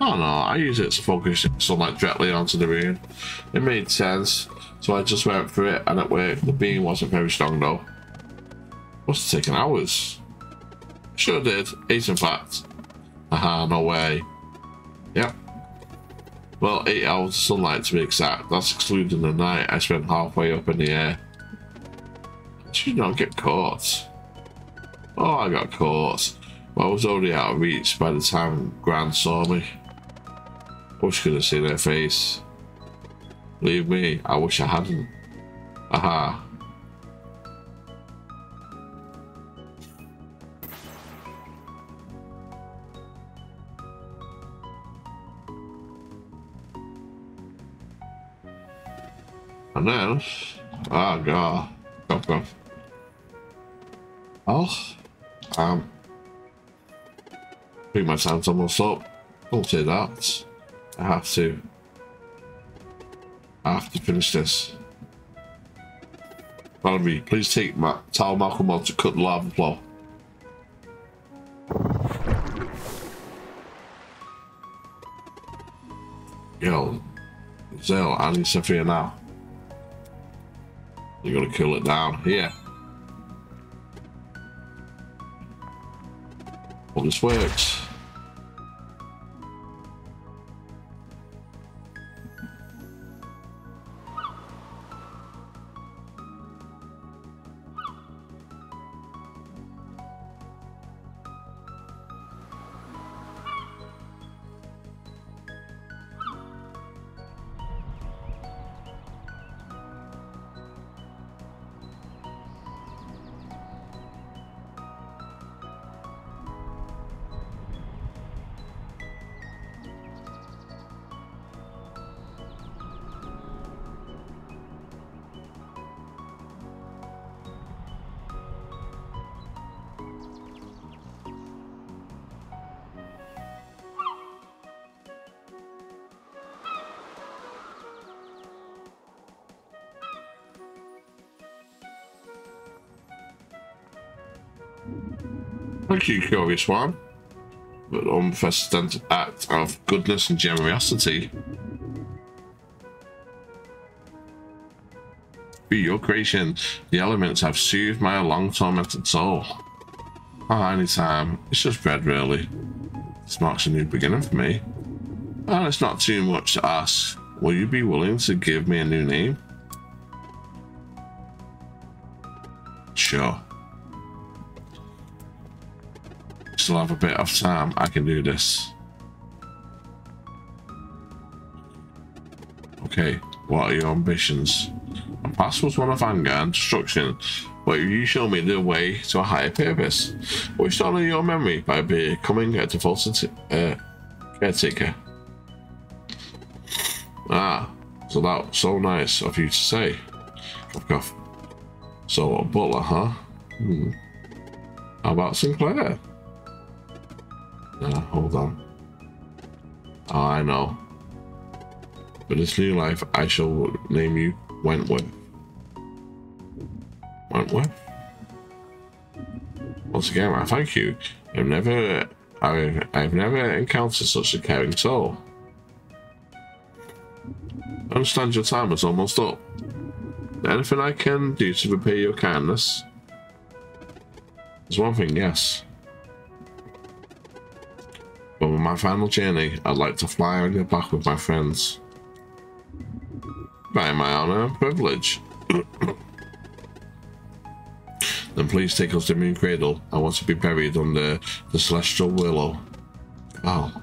Oh no, I use it to focus sunlight directly onto the rune. It made sense, so I just went for it, and it worked. The beam wasn't very strong though. Must have taken hours. Sure did. 8 in fact. Aha, no way. Yep. Well, 8 hours of sunlight to be exact. That's excluding the night I spent halfway up in the air. I should not get caught. Oh, I got caught. But I was already out of reach by the time Gran saw me. I wish I could have seen her face. Believe me, I wish I hadn't. Aha. And then, oh god, oh, I think my time's almost up. Don't say that. I have to finish this. Valerie, please tell Malcolm on to cut the lava flow. Yo, Zell, I need Sophia now. You gotta cool it down here. Well, this works. Thank you, curious one. But an unprecedented act of goodness and generosity. Through your creation, the elements have soothed my long tormented soul. Ah, any time. It's just bread, really. This marks a new beginning for me. And it's not too much to ask. Will you be willing to give me a new name? Sure. Still have a bit of time. I can do this. Okay, what are your ambitions? My past was one of anger and destruction, but you show me the way to a higher purpose. Restore your memory by becoming a devoted caretaker. Ah, so that's so nice of you to say. So a butler, huh? Hmm. How about Sinclair? Hold on. Oh, I know. For this new life, I shall name you Wentworth. Wentworth? Once again, I thank you. I've never encountered such a caring soul. I understand your time is almost up. Is there anything I can do to repay your kindness? There's one thing, yes. But with my final journey, I'd like to fly on your back with my friends. By my honor and privilege. Then please take us to Moon Cradle. I want to be buried under the celestial willow. Oh.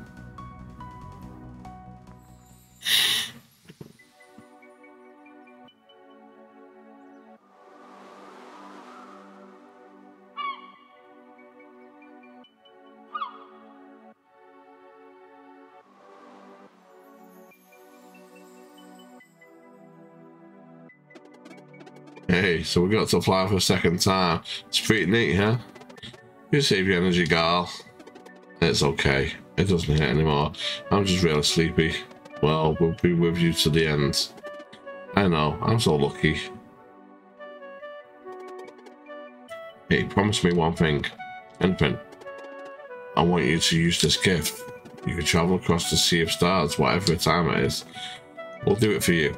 Hey, so we got to fly for a second time. It's pretty neat, huh? You save your energy, girl. It's okay. It doesn't hurt anymore. I'm just really sleepy. Well, we'll be with you to the end. I know. I'm so lucky. Hey, promise me one thing. Anything. I want you to use this gift. You can travel across the Sea of Stars, whatever time it is. We'll do it for you.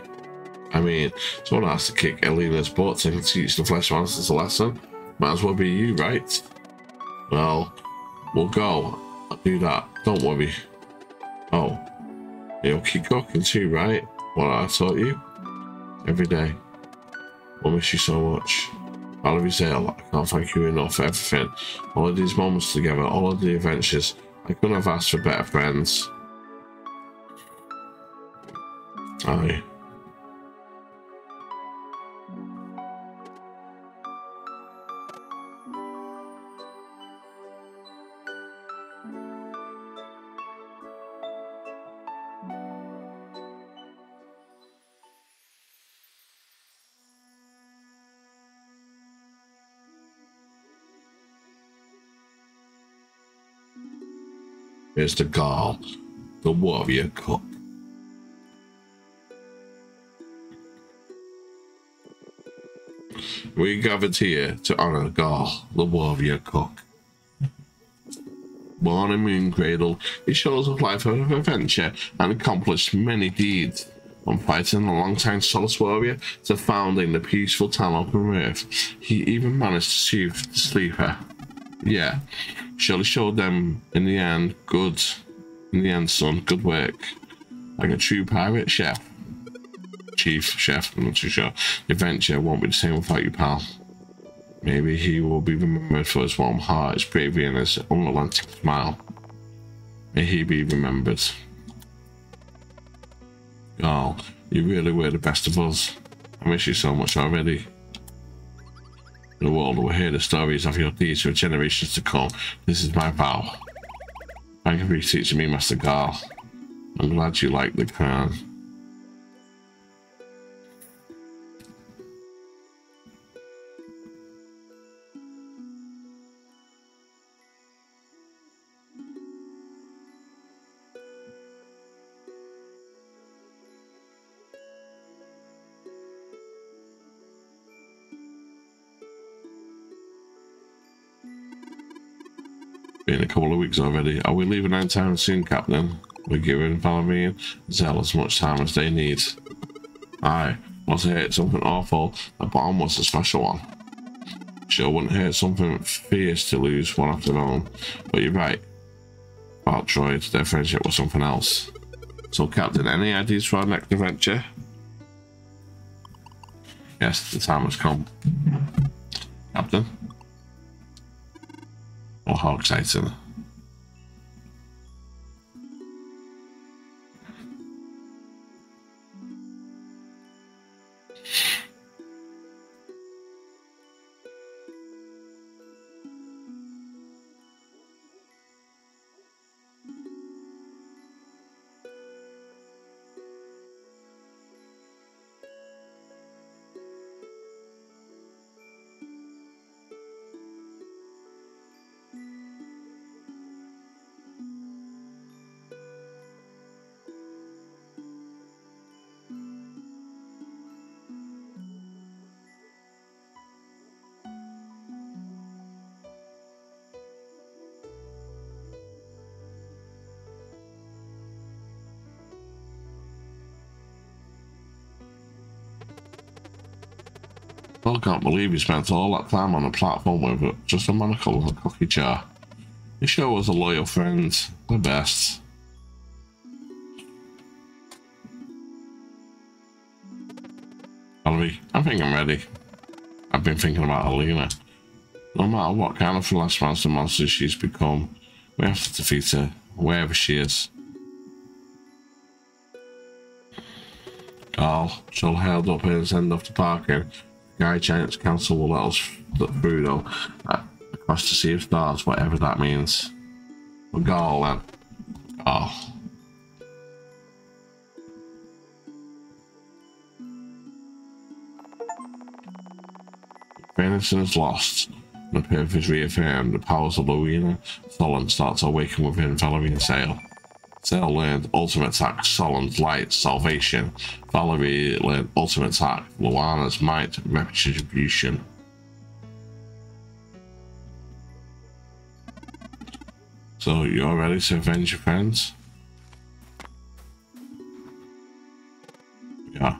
I mean, someone has to kick Elena's butt and teach the flesh monsters a lesson. Might as well be you, right? Well, we'll go. I'll do that. Don't worry. Oh, you'll keep cooking too, right? What I taught you? Every day. We'll miss you so much. Valerie's ill. I can't thank you enough for everything. All of these moments together, all of the adventures. I couldn't have asked for better friends. Aye. Here's the Garl, the Warrior Cup. We gathered here to honor Garl, the Warrior Cook. Born in Moon Cradle, he shows a life of adventure and accomplished many deeds. From fighting the long-time Solace Warrior to founding the peaceful town of Earth, he even managed to soothe the sleeper. Yeah. Surely show them in the end, good. In the end, son, good work. Like a true pirate, chef. Chief, I'm not too sure. The adventure won't be the same without you, pal. Maybe he will be remembered for his warm heart, his bravery, and his unrelenting smile. May he be remembered. Oh, you really were the best of us. I miss you so much already. The world will hear the stories of your deeds for generations to come. This is my vow. Thank you for teaching me, Master Garl. I'm glad you like the crown. in a couple of weeks already. Are we leaving on time soon, Captain? We're giving Palomino and Zell as much time as they need. Aye, must have hurt something awful. The bomb was a special one. Sure wouldn't hurt something fierce to lose one after home. But you're right about Troy, their friendship was something else. So Captain, any ideas for our next adventure? Yes, the time has come. Captain? Oh, how exciting. I can't believe he spent all that time on a platform with just a monocle and a cookie jar. He sure was a loyal friend, the best. Valerie, I think I'm ready. I've been thinking about Helena. No matter what kind of last monster she's become, we have to defeat her, wherever she is. Carl, she'll held up his end off the parking. Guy Giant's council will let us through though, across the Sea of Stars, whatever that means. We'll go all then. Oh. Venison is lost, and the Perth is reaffirmed. The powers of Luina Solon starts awaken within Valerie and Sail. Sail learned Ultimate Attack, Solon's Light, Salvation. Valerie learned Ultimate Attack, Luana's Might, Retribution. So, you're ready to avenge your friends? Yeah.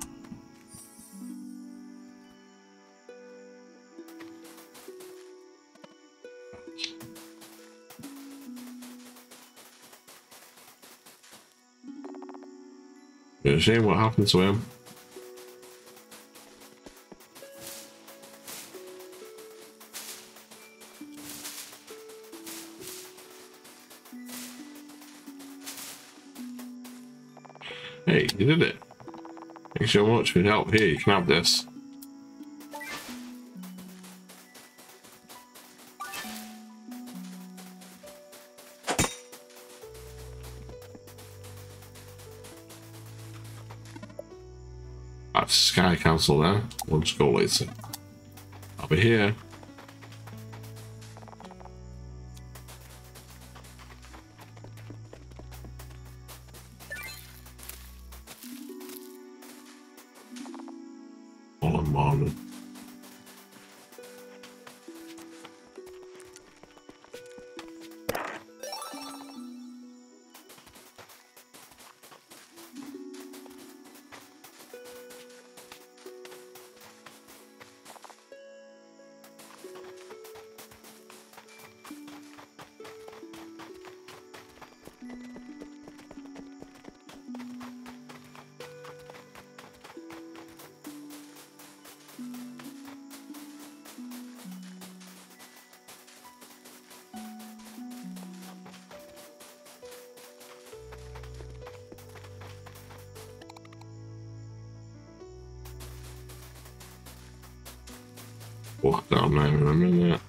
It's a shame what happened to him. Hey, you did it. Thanks so much for your help. Here, you can have this. Sky Council there. We'll just go later. I'll be here. All in morning. I'm not even remembering that.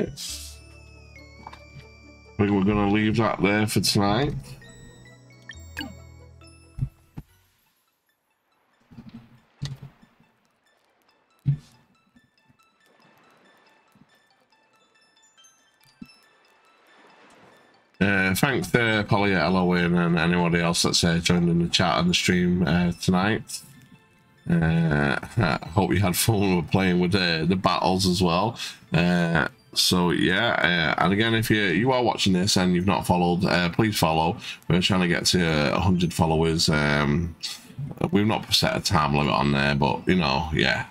I think we're gonna leave that there for tonight. Thanks to Polyello and anybody else that's joined in the chat and the stream tonight. I hope you had fun with playing with the battles as well. So yeah, and again, if you are watching this and you've not followed, please follow. We're trying to get to 100 followers. We've not set a time limit on there, but you know, yeah.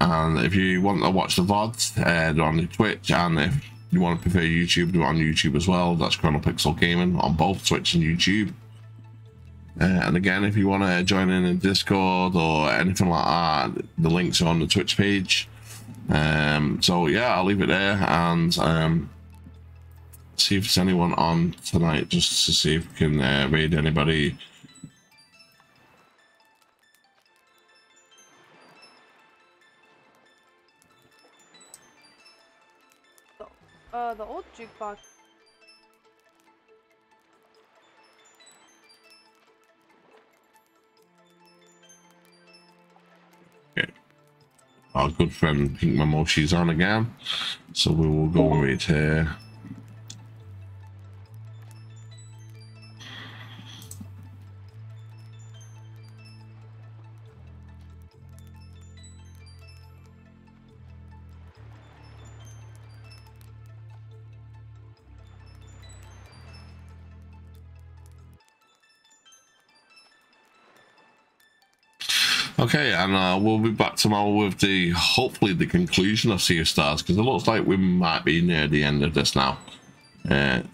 And if you want to watch the VODs, they're on the Twitch, and if you want to prefer YouTube, do it on YouTube as well. That's ChronoPixelGaming on both Twitch and YouTube. And again, if you want to join in Discord or anything like that, the links are on the Twitch page. So yeah, I'll leave it there and see if there's anyone on tonight, just to see if we can raid anybody. The old jukebox. Okay. Our good friend Pink Mamoshi's on again, so we will go with her. Okay, and we'll be back tomorrow with the, hopefully, the conclusion of Sea of Stars, because it looks like we might be near the end of this now.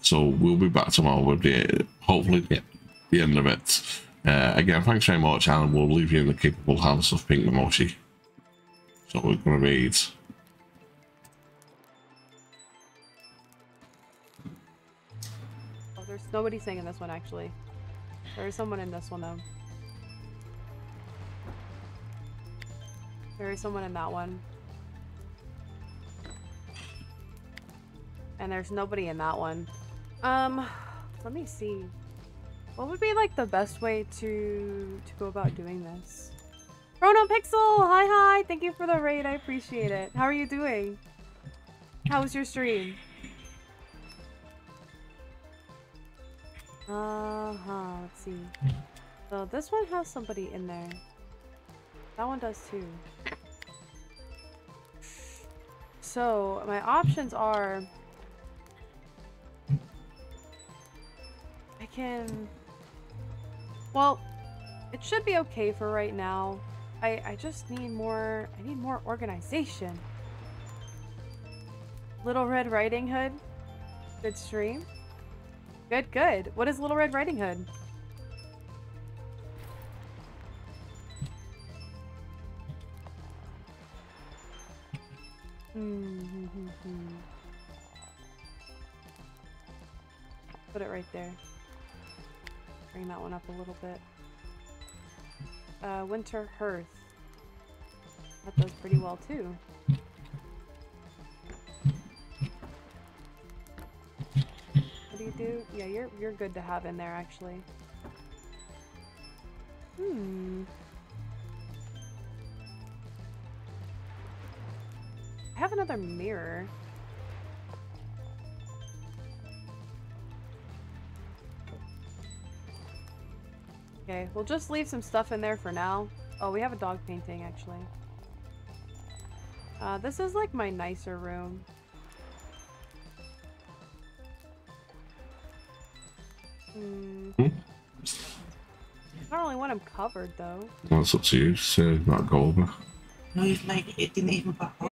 So we'll be back tomorrow with the, hopefully, the end of it. Again, thanks very much, and we'll leave you in the capable hands of Pink Mamoshi. So we're going to read. Oh, there's nobody singing this one, actually. There is someone in this one, though. There is someone in that one. And there's nobody in that one. Let me see. What would be like the best way to go about doing this? ChronoPixel! Hi! Thank you for the raid. I appreciate it. How are you doing? How was your stream? Let's see. So this one has somebody in there. That one does too. So my options are, I can, well, it should be okay for right now. I just need more, I need more organization. Little Red Riding Hood, good stream. Good, good. What is Little Red Riding Hood? Put it right there. Bring that one up a little bit. Winter Hearth. That does pretty well too. What do? Yeah, you're good to have in there actually. I have another mirror. Okay, we'll just leave some stuff in there for now. Oh, we have a dog painting, actually. This is like my nicer room. I don't really want them covered, though. Well, it's up to you, so not go over. No, you've made it in even before.